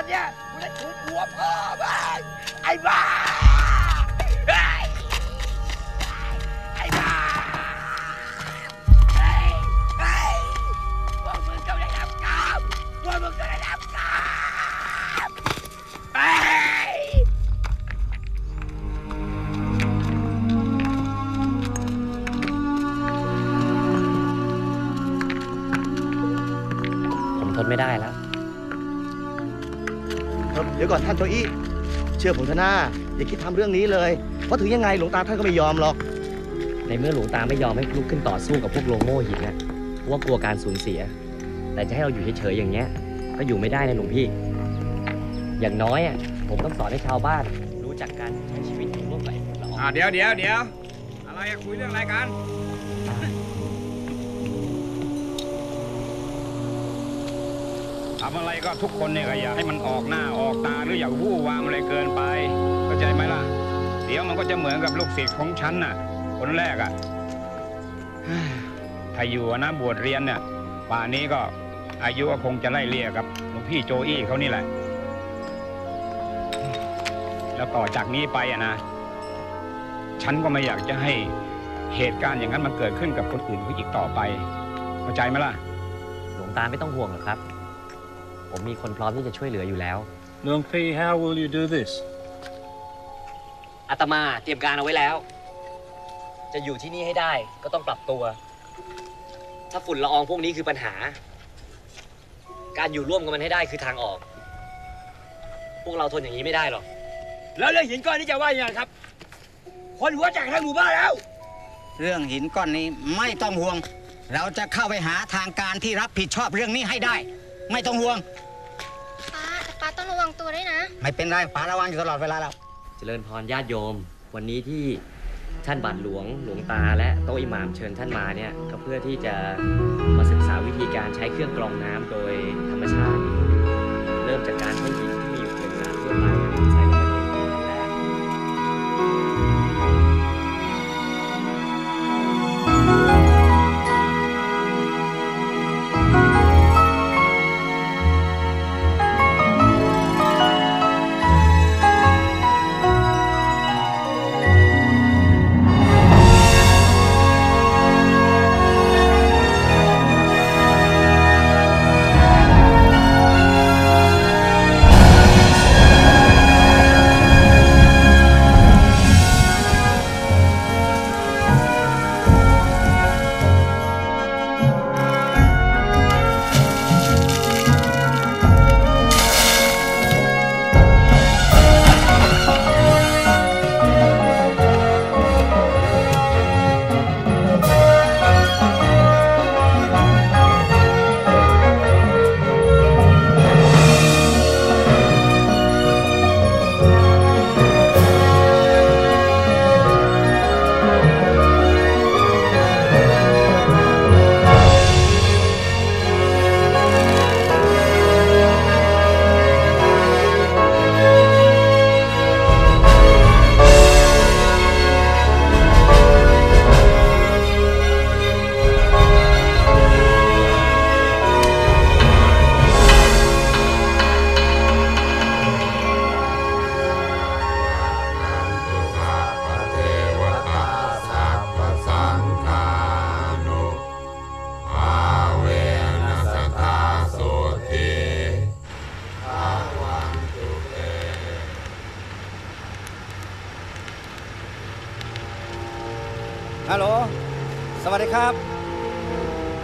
ติเนี่ยกูจะถูกหัวพ่อบ้างไอ้บ้าไม่ได้แล้วเดี๋ยวก่อนท่านโจอี้เชื่อผมเถอะนะอย่าคิดทำเรื่องนี้เลยเพราะถึงยังไงหลวงตาท่านก็ไม่ยอมหรอกในเมื่อหลวงตาไม่ยอมให้ลุกขึ้นต่อสู้กับพวกโลโม่หินนะเพราะว่ากลัวการสูญเสียแต่จะให้เราอยู่เฉยๆอย่างเงี้ยก็อยู่ไม่ได้นะหลวงพี่อย่างน้อยอ่ะผมต้องสอนให้ชาวบ้านรู้จักการใช้ชีวิตร่วมกันเดี๋ยวอะไรคุยเรื่องอะไรกันทำอะไรก็ทุกคนเนี่ยก็อย่าให้มันออกหน้าออกตาหรืออย่าวู่วามอะไรเกินไปเข้าใจไหมล่ะเดี๋ยวมันก็จะเหมือนกับลูกศิษย์ของฉันน่ะคนแรกอ่ะถ้าอยู่นะบวชเรียนเนี่ยป่านนี้ก็อายุก็คงจะไล่เลี่ยกับหลวงพี่โจอี้เขานี่แหละแล้วต่อจากนี้ไปอ่ะนะฉันก็ไม่อยากจะให้เหตุการณ์อย่างนั้นมันเกิดขึ้นกับคนอื่นเขาอีกต่อไปเข้าใจไหมล่ะหลวงตาไม่ต้องห่วงหรอกครับผมมีคนพร้อมที่จะช่วยเหลืออยู่แล้วหลวงพี่ how will you do this อาตมาเตรียมการเอาไว้แล้วจะอยู่ที่นี่ให้ได้ก็ต้องปรับตัวถ้าฝุ่นละอองพวกนี้คือปัญหาการอยู่ร่วมกับมันให้ได้คือทางออกพวกเราทนอย่างนี้ไม่ได้หรอกแล้วเรื่องหินก้อนนี้จะว่ายังไงครับคนหัวแตกทั้งหมู่บ้านแล้วเรื่องหินก้อนนี้ไม่ต้องห่วงเราจะเข้าไปหาทางการที่รับผิดชอบเรื่องนี้ให้ได้ไม่ต้องห่วงป้าต้องระวังตัวด้วยนะไม่เป็นไรป้าระวังอยู่ตลอดเวลาแล้วเจริญพรญาติโยมวันนี้ที่ท่านบาทหลวงหลวงตาและโต๊ะอิหม่ามเชิญท่านมาเนี่ยก็เพื่อที่จะมาศึกษาวิธีการใช้เครื่องกรองน้ำโดยธรรมชาติเริ่มจากการใช้หินที่มีอยู่เป็นเวลาทั่วไปใส่ลงไปในก้อนแรกครับ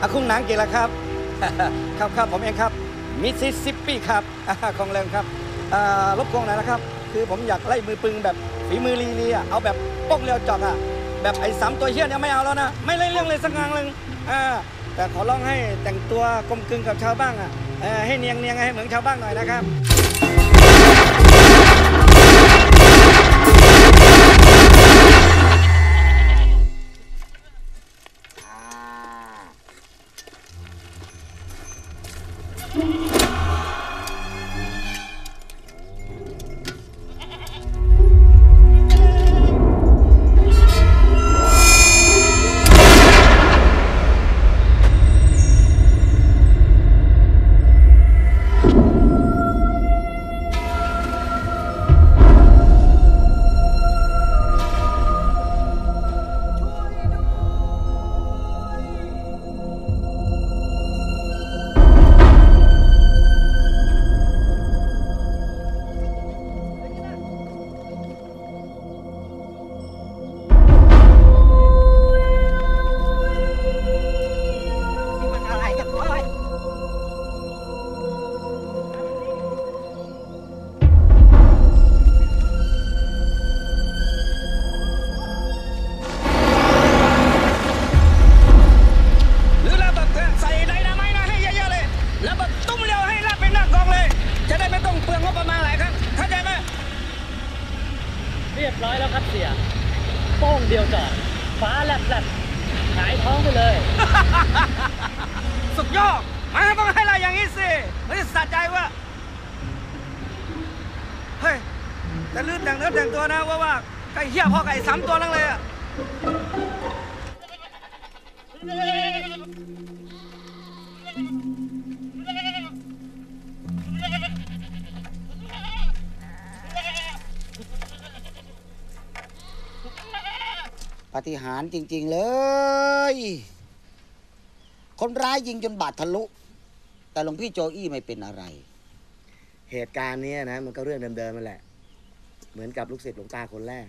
อาคุ้งหนังเกล่ะครับครับผมเองครับมิสซิสซิปปีครับของเริงครับรบกวนหน่อยนะครับคือผมอยากไล่มือปึงแบบฝีมือลีลีเอาแบบโป๊กเรียวจอกอ่ะแบบไอ้สามตัวเฮี้ยเนี่ยไม่เอาแล้วนะไม่ไล่เรื่องเลยสักงานเลยแต่ขอร้องให้แต่งตัวกลมกลืนกับชาวบ้านอ่ะให้เนียงเนียงให้เหมือนชาวบ้านหน่อยนะครับ ประมาณหลายครั้งเข้าใจไหมเรียบร้อยแล้วครับเสียโป้งเดียวจอดฟ้าแลบแลบหายท้องไปเลยสุดยอดมันต้องให้อะไรอย่างนี้สิไม่ได้สะใจว่าเฮ้ยแต่ลื่นแต่งเนื้อแต่งตัวนะว่าไก่เหี้ยพ่อไก่สามตัวนั่งเลยอะปฏิหารจริงๆเลยคนร้ายยิงจนบาดทะลุแต่หลวงพี่โจอี้ไม่เป็นอะไรเหตุการณ์นี้นะมันก็เรื่องเดิมๆนั่นแหละเหมือนกับลูกศิษย์หลวงตาคนแรก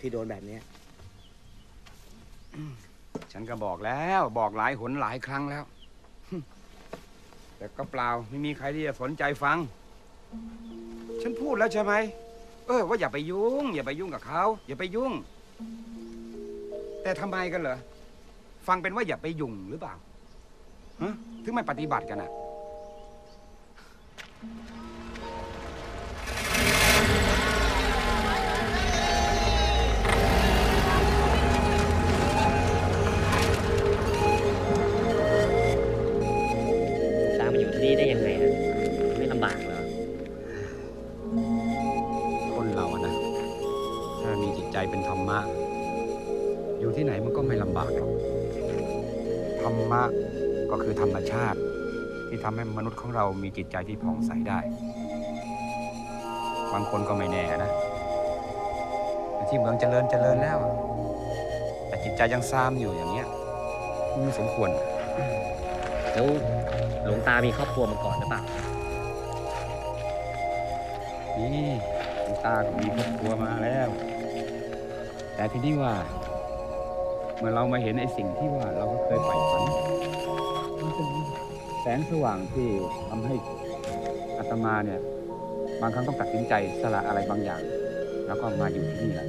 ที่โดนแบบนี้ฉันก็บอกแล้วบอกหลายหนหลายครั้งแล้วแต่ก็เปล่าไม่มีใครที่จะสนใจฟังฉันพูดแล้วใช่ไหมว่าอย่าไปยุ่งอย่าไปยุ่งกับเขาอย่าไปยุ่งแต่ทำไมกันเหรอฟังเป็นว่าอย่าไปยุ่งหรือเปล่าฮะถึงไม่ปฏิบัติกันอะก็คือธรรมชาติที่ทำให้มนุษย์ของเรามีจิตใจที่ผ่องใสได้บางคนก็ไม่แน่นะที่เมืองเจริญแล้วแต่จิตใจยังซ้ำอยู่อย่างเนี้ยไม่สมควรแล้วหลวงตามีครอบครัวมาก่อนหรือเปล่านี่หลวงตาก็มีครอบครัวมาแล้วแต่ที่นี่ว่าเมื่อเรามาเห็นไอ้สิ่งที่ว่าเราก็เคยใฝ่ฝันแสงสว่างที่ทำให้อาตมาเนี่ยบางครั้งต้องตัดสินใจสละอะไรบางอย่างแล้วก็มาอยู่ที่นี่แหละ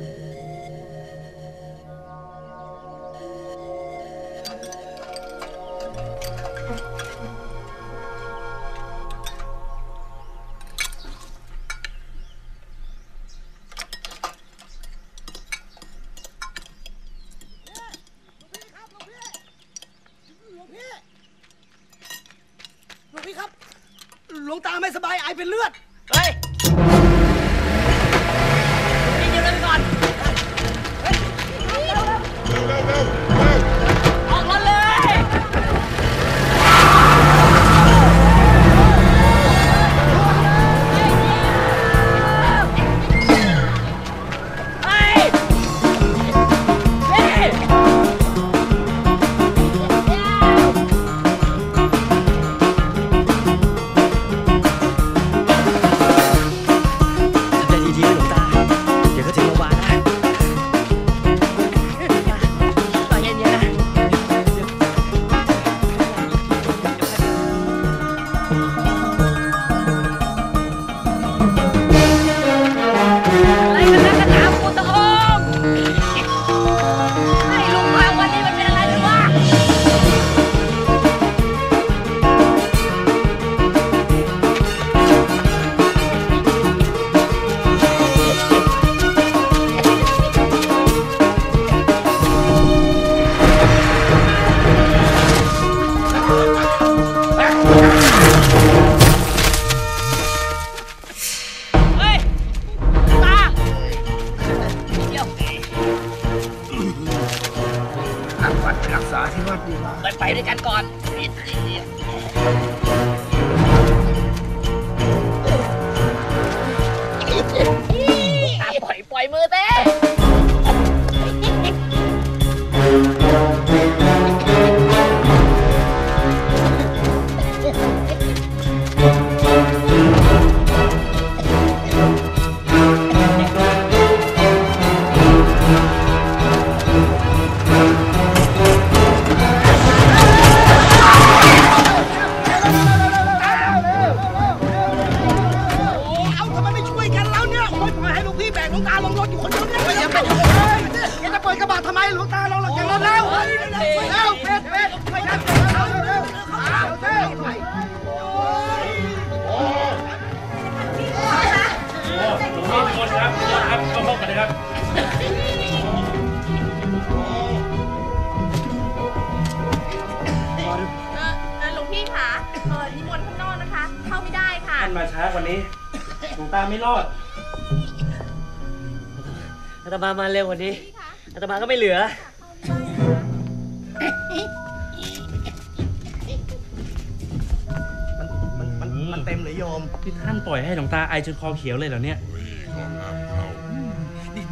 ครับวันนี้หลวงตาไม่รอดอาตมามาเร็ววันนี้อาตมาก็ไม่เหลือมันเต็มเลยโยมที่ท่านปล่อยให้หลวงตาไอจนคอเขียวเลยเหรอเนี่ย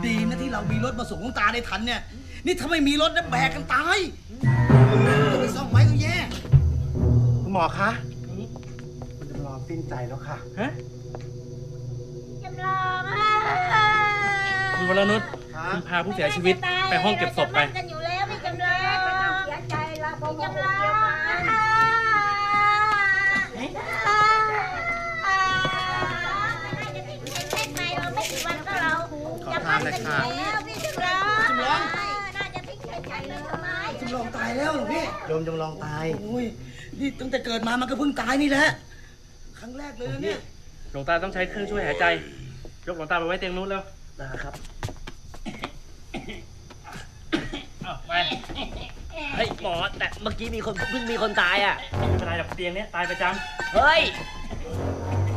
ดีนะที่เรามีรถมาส่งหลวงตาได้ทันเนี่ยนี่ถ้าไม่มีรถนะแบกกันตายจะไปซ่อมไม้ก็แย่คุณหมอคะคุณจำลองสิ้นใจแล้วค่ะฮะจำลองคุณวรนุชคุณพาผู้เสียชีวิตไปห้องเก็บศพไปกันอยู่แล้วไม่จำลองเสียใจเราไม่จำลองจำลองตายแล้วหลวงพี่โยมจำลองตายนี่ตั้งแต่เกิดมามันก็เพิ่งตายนี่แหละครั้งแรกเลยเนี่ยหลวงตาต้องใช้เครื่องช่วยหายใจยกหลวงตาไปไว้เตียงนู้นแล้วนะครับไปเฮ้ยหมอแต่เมื่อกี้มีคนเพิ่งมีคนตายอ่ะตายจากเตียงนี้ตายประจำเฮ้ย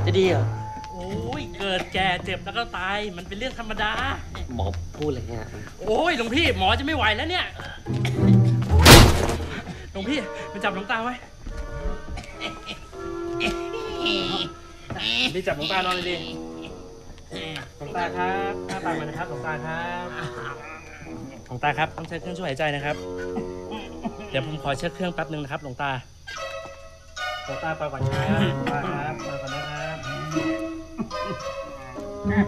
จะดีเหรอโอ้ยเกิดแก่เจ็บแล้วก็ตายมันเป็นเรื่องธรรมดาหมอพูดอะไรเนี่ยโอ้ยหลวงพี่หมอจะไม่ไหวแล้วเนี่ยหลวงพี่มันจับหลวงตาไว้ดีจับหลวงตานอนเลยดีหลวงตาครับหน้าตามันนะครับหลวงตาครับหลวงตาครับต้องใช้เครื่องช่วยหายใจนะครับเดี๋ยวผมขอเช็คเครื่องแป๊บนึงนะครับหลวงตาหลวงตาไปก่อนนะครับห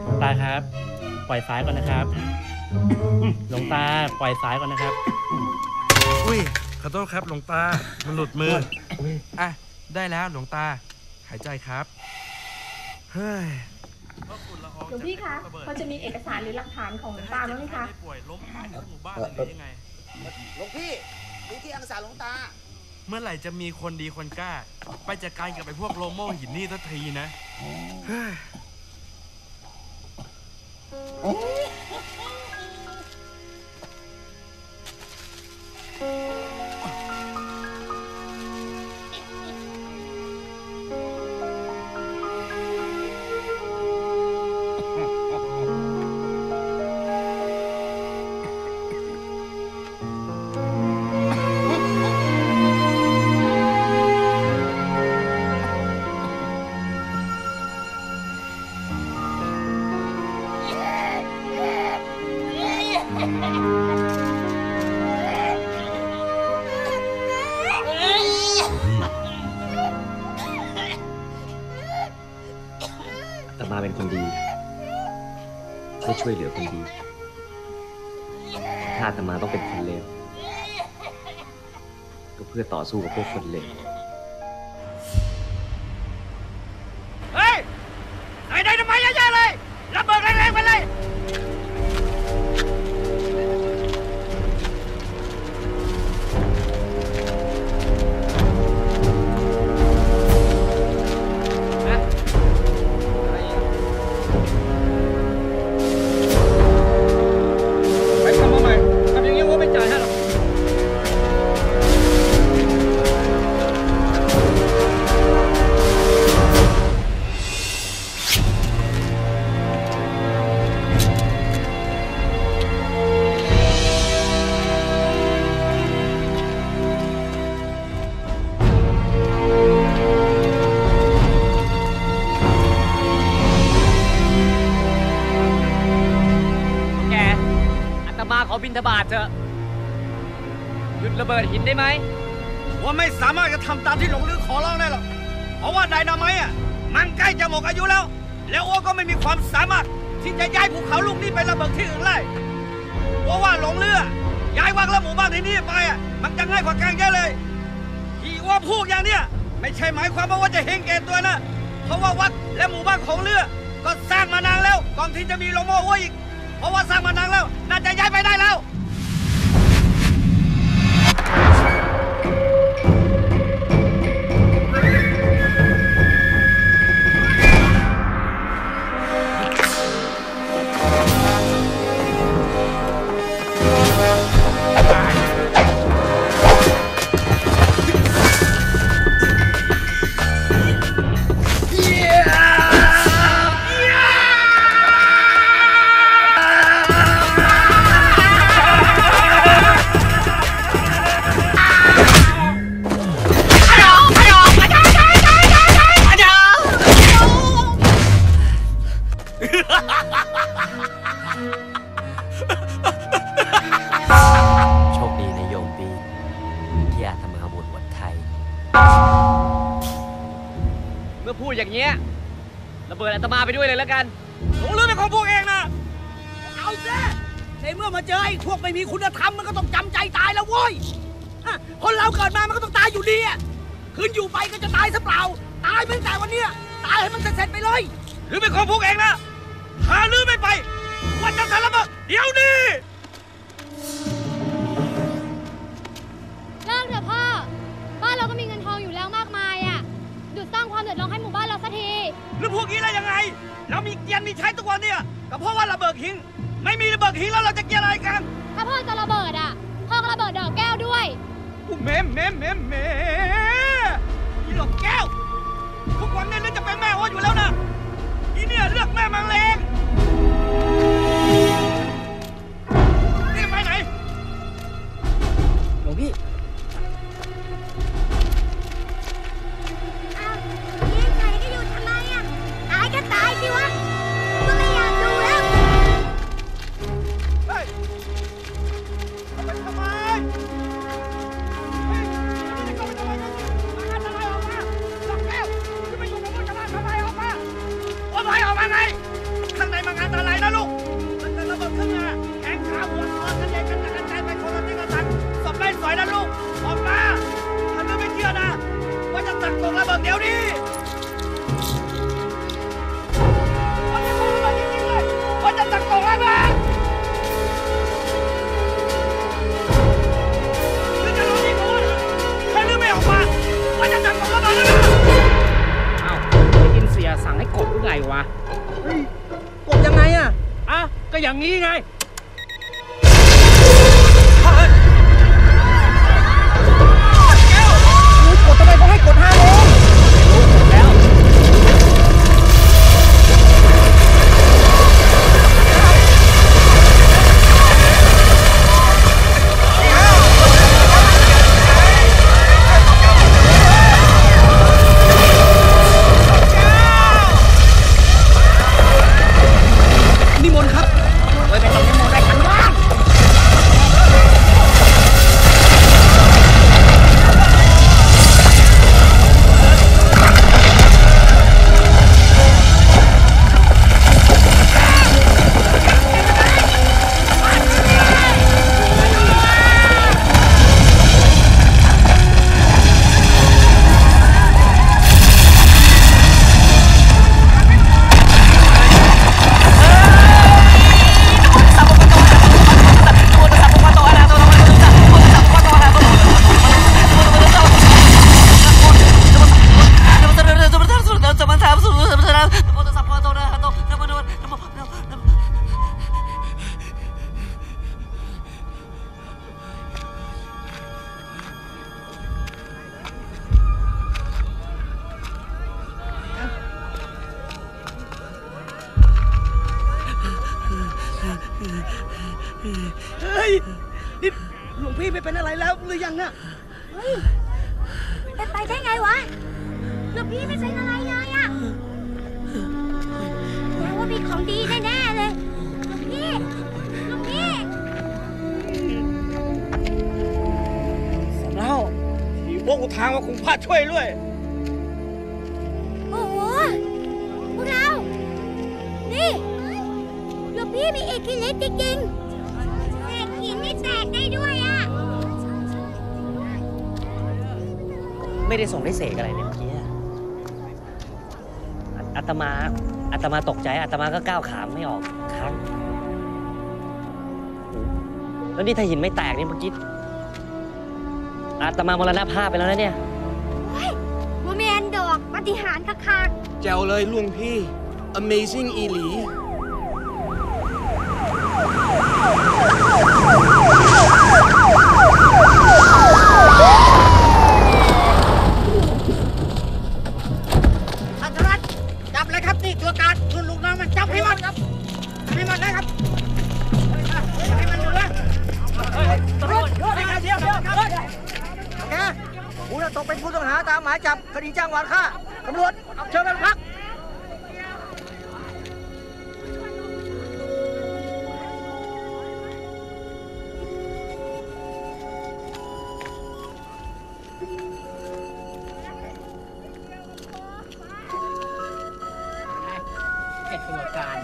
ลวงตาครับไปก่อนนะครับหลวงตาครับปล่อยสายก่อนนะครับหลวงตาปล่อยสายก่อนนะครับอุ้ยขอโทษครับหลวงตามันหลุดมืออ่ะได้แล้วหลวงตาหายใจครับเฮ้ยหลวงพี่คะพอจะมีเอกสารหรือหลักฐานของหลวงตาบ้างไหมคะป่วยล้มหายทั้งหมู่บ้านเลยยังไงหลวงพี่ดูที่เอกสารหลวงตาเมื่อไหร่จะมีคนดีคนกล้าไปจัดการกับไอ้พวกโลโม่หินนี่สักทีนะเฮ้ยช่วยเหลือคนดีถ้าอาตมาต้องเป็นคนเลวก็เพื่อต่อสู้กับพวกคนเลวเฮ้ยไอ้ได้ทำไมเยอะๆเลยระเบิดแรงๆไปเลยบินทบาทเถอะหยุดระเบิดหินได้ไหมว่าไม่สามารถจะทำตามที่หลวงฤกษ์ขอร้องได้หรอกเพราะว่าไดนาไมต์อ่ะมันใกล้จะหมดอายุแล้วแล้วอ้วก็ไม่มีความสามารถที่จะย้ายภูเขาลูกนี้ไประเบิดที่อื่นได้เพราะว่าหลวงฤกษ์ย้ายวังและหมู่บ้านในนี้ไปอ่ะมันจะง่ายกว่าการแย่เลยที่อ้วพูดอย่างเนี้ยไม่ใช่หมายความว่าจะเฮงเกตตัวนะเพราะว่าวัดและหมู่บ้านของฤกษ์ก็สร้างมานานแล้วก่อนที่จะมีโลโม่อ้วอีกเพราะว่าสร้างมานานแล้วน่าจะย้ายไปได้แล้ว โชคดีนะโยมบีที่อาตมาบวชวัดไทยเมื่อพูดอย่างเงี้ยระเบิดอาตมาไปด้วยเลยแล้วกันหลงลืมเป็นของพวกเองนะเอาซะในเมื่อมาเจอไอ้พวกไม่มีคุณธรรมมันก็ต้องจำใจตายแล้วโว้ยคนเราเกิดมามันก็ต้องตายอยู่ดีคืนอยู่ไปก็จะตายซะเปล่าตายตั้งแต่วันนี้ตายให้มันเสร็จไปเลยหรือเป็นของพวกเองนะหาลือไม่ไปวันจันทร์สารมาเดี๋ยวนี้เลิกเถอะพ่อบ้านเราก็มีเงินทองอยู่แล้วมากมายอ่ะหยุดสร้างความเดือดร้อนให้หมู่บ้านเราสักทีหรือพวกนี้ได้ยังไงเรามีเกียร์มีใช้ทุกวันเนี่ยก็เพราะว่าระเบิดหินไม่มีระเบิดหินแล้วเราจะเกียร์อะไรกันถ้าพ่อจะระเบิดอ่ะพ่อก็ระเบิดดอกแก้วด้วยแม่นี่ดอกแก้วทุกวันนี้เลือกจะเป็นแม่ว่าอยู่แล้วนะนี่เนี่ยเลือกแม่มังเลงนี่ไปไหนหลวงพี่เอาเย็นไหนก็อยู่ทำไมอ่ะตายก็ตายสิวะก็ไม่อยากดูแล้วเฮ้ยทำไมอะไรนะลูกมันจะระเบิดขึ้นมาแขนขาหัวคอกันใหญ่กันกระจายไปคนละที่กระสันสบายสวยนะลูกออกมาถ้าลูกไม่เชื่อนะว่าจะตักลงระเบิดเดี๋ยวนี้ว่าจะตักลงระเบิดจริงๆเลยว่าจะตักลงระเบิดคือจะลงที่คุณถ้าลูกไม่ออกมาว่าจะตักลงระเบิดนะเอ้าได้ยินเสียสั่งให้กดหรือไงวะกดยังไงอ่ะก็อย่างนี้ไงแก้วกดทำไมเขาให้กด5ลงรู้กดแล้วอาตมาตกใจอาตมาก็ก้าวขาไม่ออกค้างแล้วนี่ถ้าหินไม่แตกนี่เมื่อกี้อาตมามรณภาพไปแล้วนะเนี่ยเฮ้ยบ่แม่นดอกปาฏิหาริย์คักๆแจ๋วเลยลุงพี่ Amazing อีหลี เป็นตัวการ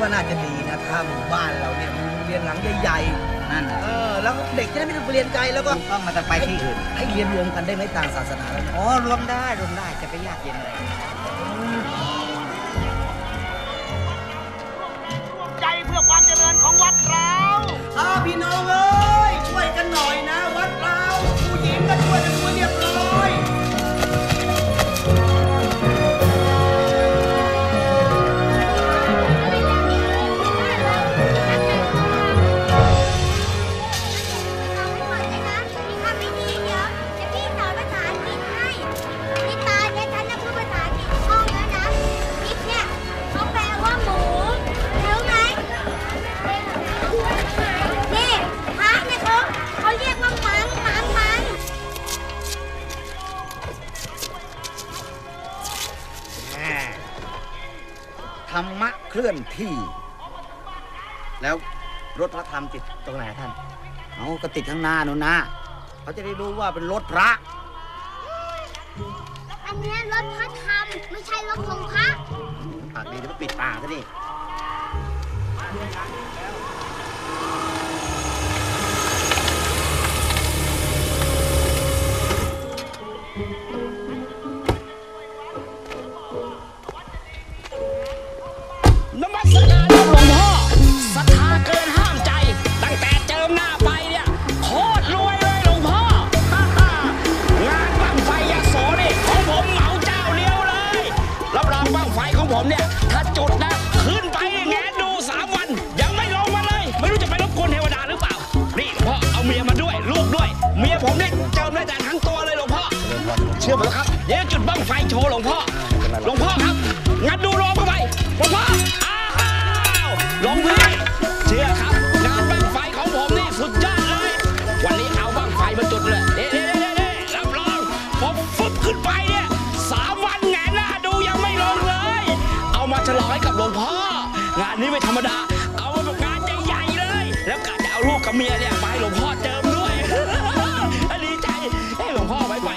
ว่าน่าจะดีนะถ้าหมู่บ้านเราเนี่ยมีโรงเรียนหลังใหญ่ๆนั่นแล้วเด็กจะได้ไม่ต้องเรียนไกลแล้วก็ต้องมาไปที่อื่นให้เรียนรวมกันได้ไหมต่างศาสนาอ๋อรวมได้จะไปยากเย็นอะไรรวมใจเพื่อความเจริญของวัดเราพี่น้องเอ้ยช่วยกันหน่อยนะวัดเราผู้หญิงก็ช่วยกันดูเรียบร้อยธรรมะเคลื่อนที่แล้วรถพระธรรมติดตรงไหนท่านเอาก็ติดข้างหน้านู่นนะเขาจะได้รู้ว่าเป็นรถพระอันนี้รถพระธรรมไม่ใช่รถของพระปากดีจะปิดปากซะดิผมเนี่ยถ้าจุดนะขึ้นไปแงะดู3วันยังไม่ลงมาเลยไม่รู้จะไปรบกวนเทวดาหรือเปล่านี่พ่อเอาเมียมาด้วยลูกด้วยเมียผมเนี่ยเจิมได้แต่ทั้งตัวเลยหลวงพ่อเชื่อผมครับเดี๋ยวจุดบั้งไฟโชว์หลวงพ่อหลวงพ่อครับงัดดูลมเข้าไปหลวงพ่ออ้าวลงพื้นเชื่อครับงานบั้งไฟของผมนี่สุดยอดเลยวันนี้เอาบั้งไฟมาจุดเลยเด้ๆๆรับรองผมฟึบขึ้นไปเนี่ย3วันแงะหน้าดูยังไม่ลงเลยมาฉลองให้กับหลวงพ่องานนี้ไม่ธรรมดาเอามาแบบงานใหญ่ๆเลยแล้วกะจะเอาลูกกับเมียเนี่ยมาให้หลวงพ่อเจิมด้วยดีใจให้หลวงพ่อไป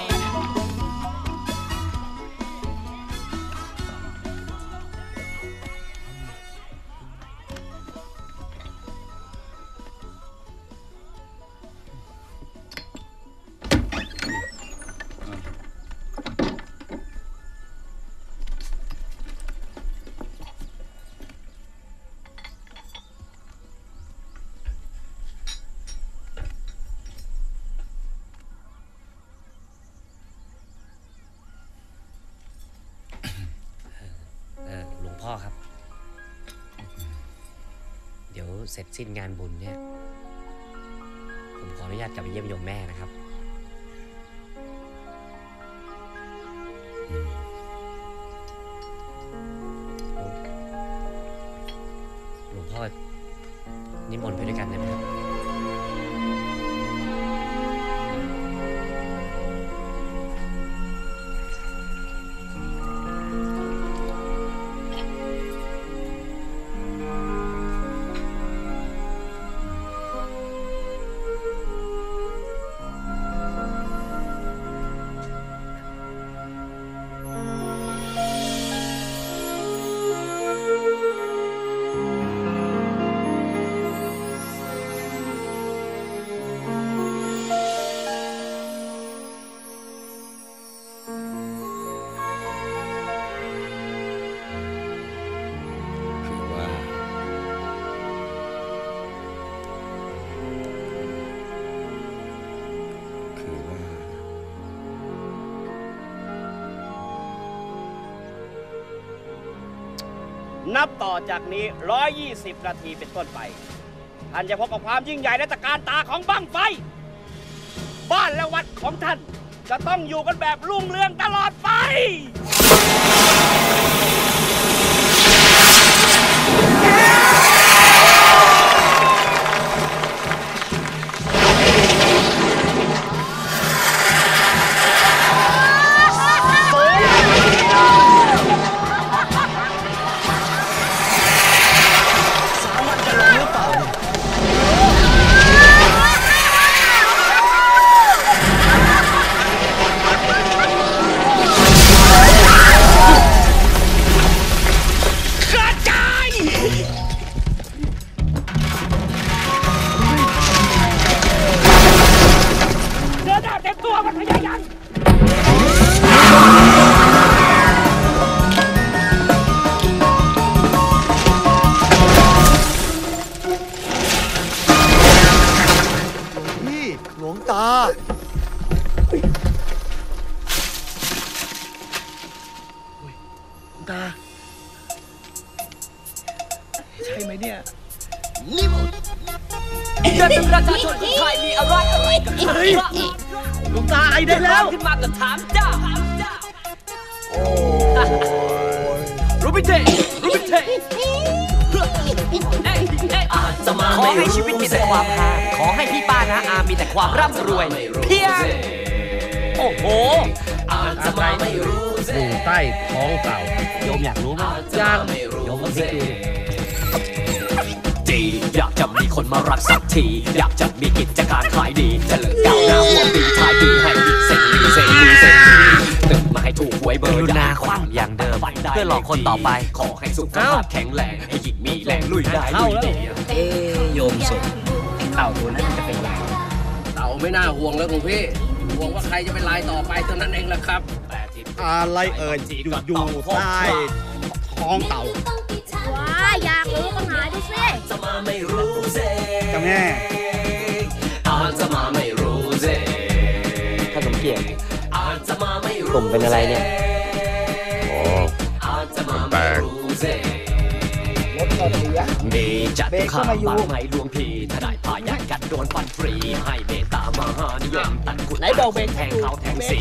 พ่อครับเดี๋ยวเสร็จสิ้นงานบุญเนี่ยผมขออนุญาตกลับไปเยี่ยมโยมแม่นะครับหลวงพ่อนิมนต์ไปด้วยกันได้ไหมครับนับต่อจากนี้120นาทีเป็นต้นไปท่านจะพบกับความยิ่งใหญ่และตะการตาของบั้งไฟบ้านและ ของท่านจะต้องอยู่กันแบบรุ่งเรืองตลอดไปคนต่อไปขอให้สุขภาพแข็งแรงให้หญิงมีแรงลุยได้ลุยดีโยมสุขเต่าตัวนั้นจะเป็นไรเต่าไม่น่าห่วงแล้วคุณพี่ห่วงว่าใครจะเป็นลายต่อไปเท่านั้นเองแหละครับอะไรเอ่ยอยู่ใต้ท้องเต่าว้าอยากรู้ก็หาดิสิจะมาไม่รู้เซ่จำแน่จะมาไม่รู้เซ่ถ้าสมเกียรติผมเป็นอะไรเนี่ยแปลกมีจัดข้ามมาไหมดวงพีถ้าได้พายักกัดโดนฟันฟรีให้เมตตามหานิยมตัดขุดไหนเบาเบนแทงเขาแทงสี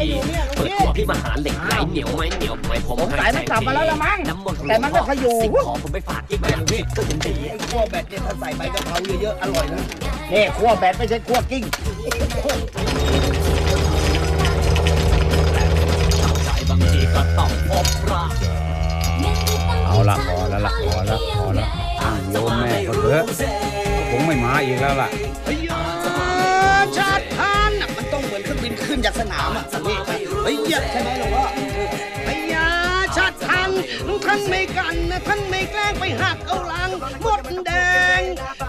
เปิดตัวพี่มหาเหล็กไหลเหนียวไหมเหนียวไหมผมสายมันกลับมาแล้วละมั้งแต่มันก็ขยูสิ่งของผมไปฝากอีกแบบนี้ก็ยังดีขั้วแบดเนี่ยถ้าใส่ใบกะเพราเยอะๆอร่อยนะนี่ขั้วแบดไม่ใช่ขั้วกิ้งใจบางทีก็ต้องอบรักพอละพอละละพอละพอละโยมแม่ก็เถอะผมไม่มาอีกแล้วล่ะชาติพันธุ์มันต้องเหมือนเครื่องบินขึ้นจากสนามอ่ะนี่ไอ้ยักษ์ใช่ไหมหลวงพ่อไอ้ยาชาติพันธุ์ท่านไม่กันนะท่านไม่แกล้งไปหักเอาลังหมดแดง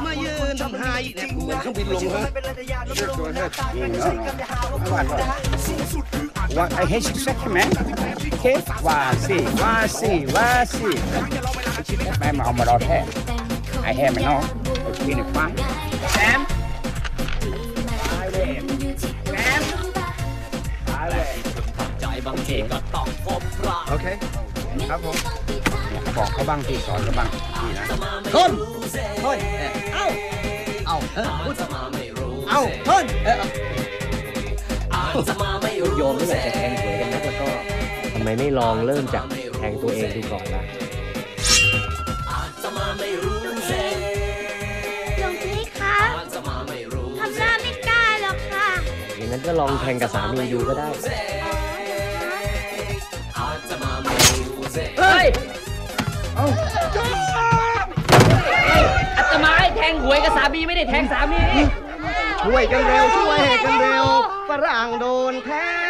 มายืนทำหายเนี่ยเหมือนเครื่องบินลงฮะว่าไอ้เฮชิสักใช่ไหมเคฟว่าสิว่าสิว่าสิแม่มาเอามารอแท้ไอ้แฮมันน้องกินหนึ่งฟ้าแซมแซมใจบางทีก็ต้องพบรักโอเคครับผมบอกเขาบ้างที่สอนเขาบ้างนี่นะขึ้นเฮ้ยเอ้าเอ้าเฮ้ยเอ้าเฮ้ยโยมไม่อยากจะแทงตัวเองนักแล้วก็ทำไมไม่ลองเริ่มจากแทงตัวเองดูก่อนล่ะหลวงพี่คะทำหน้าไม่กล้าหรอกค่ะอย่างนั้นก็ลองแทงกับสามีดูก็ได้เฮ้ยอาตมาให้แทงหวยกับสามีไม่ได้แทงสามีช่วยกันเร็วช่วยกันเร็วฝรั่งโดนแทง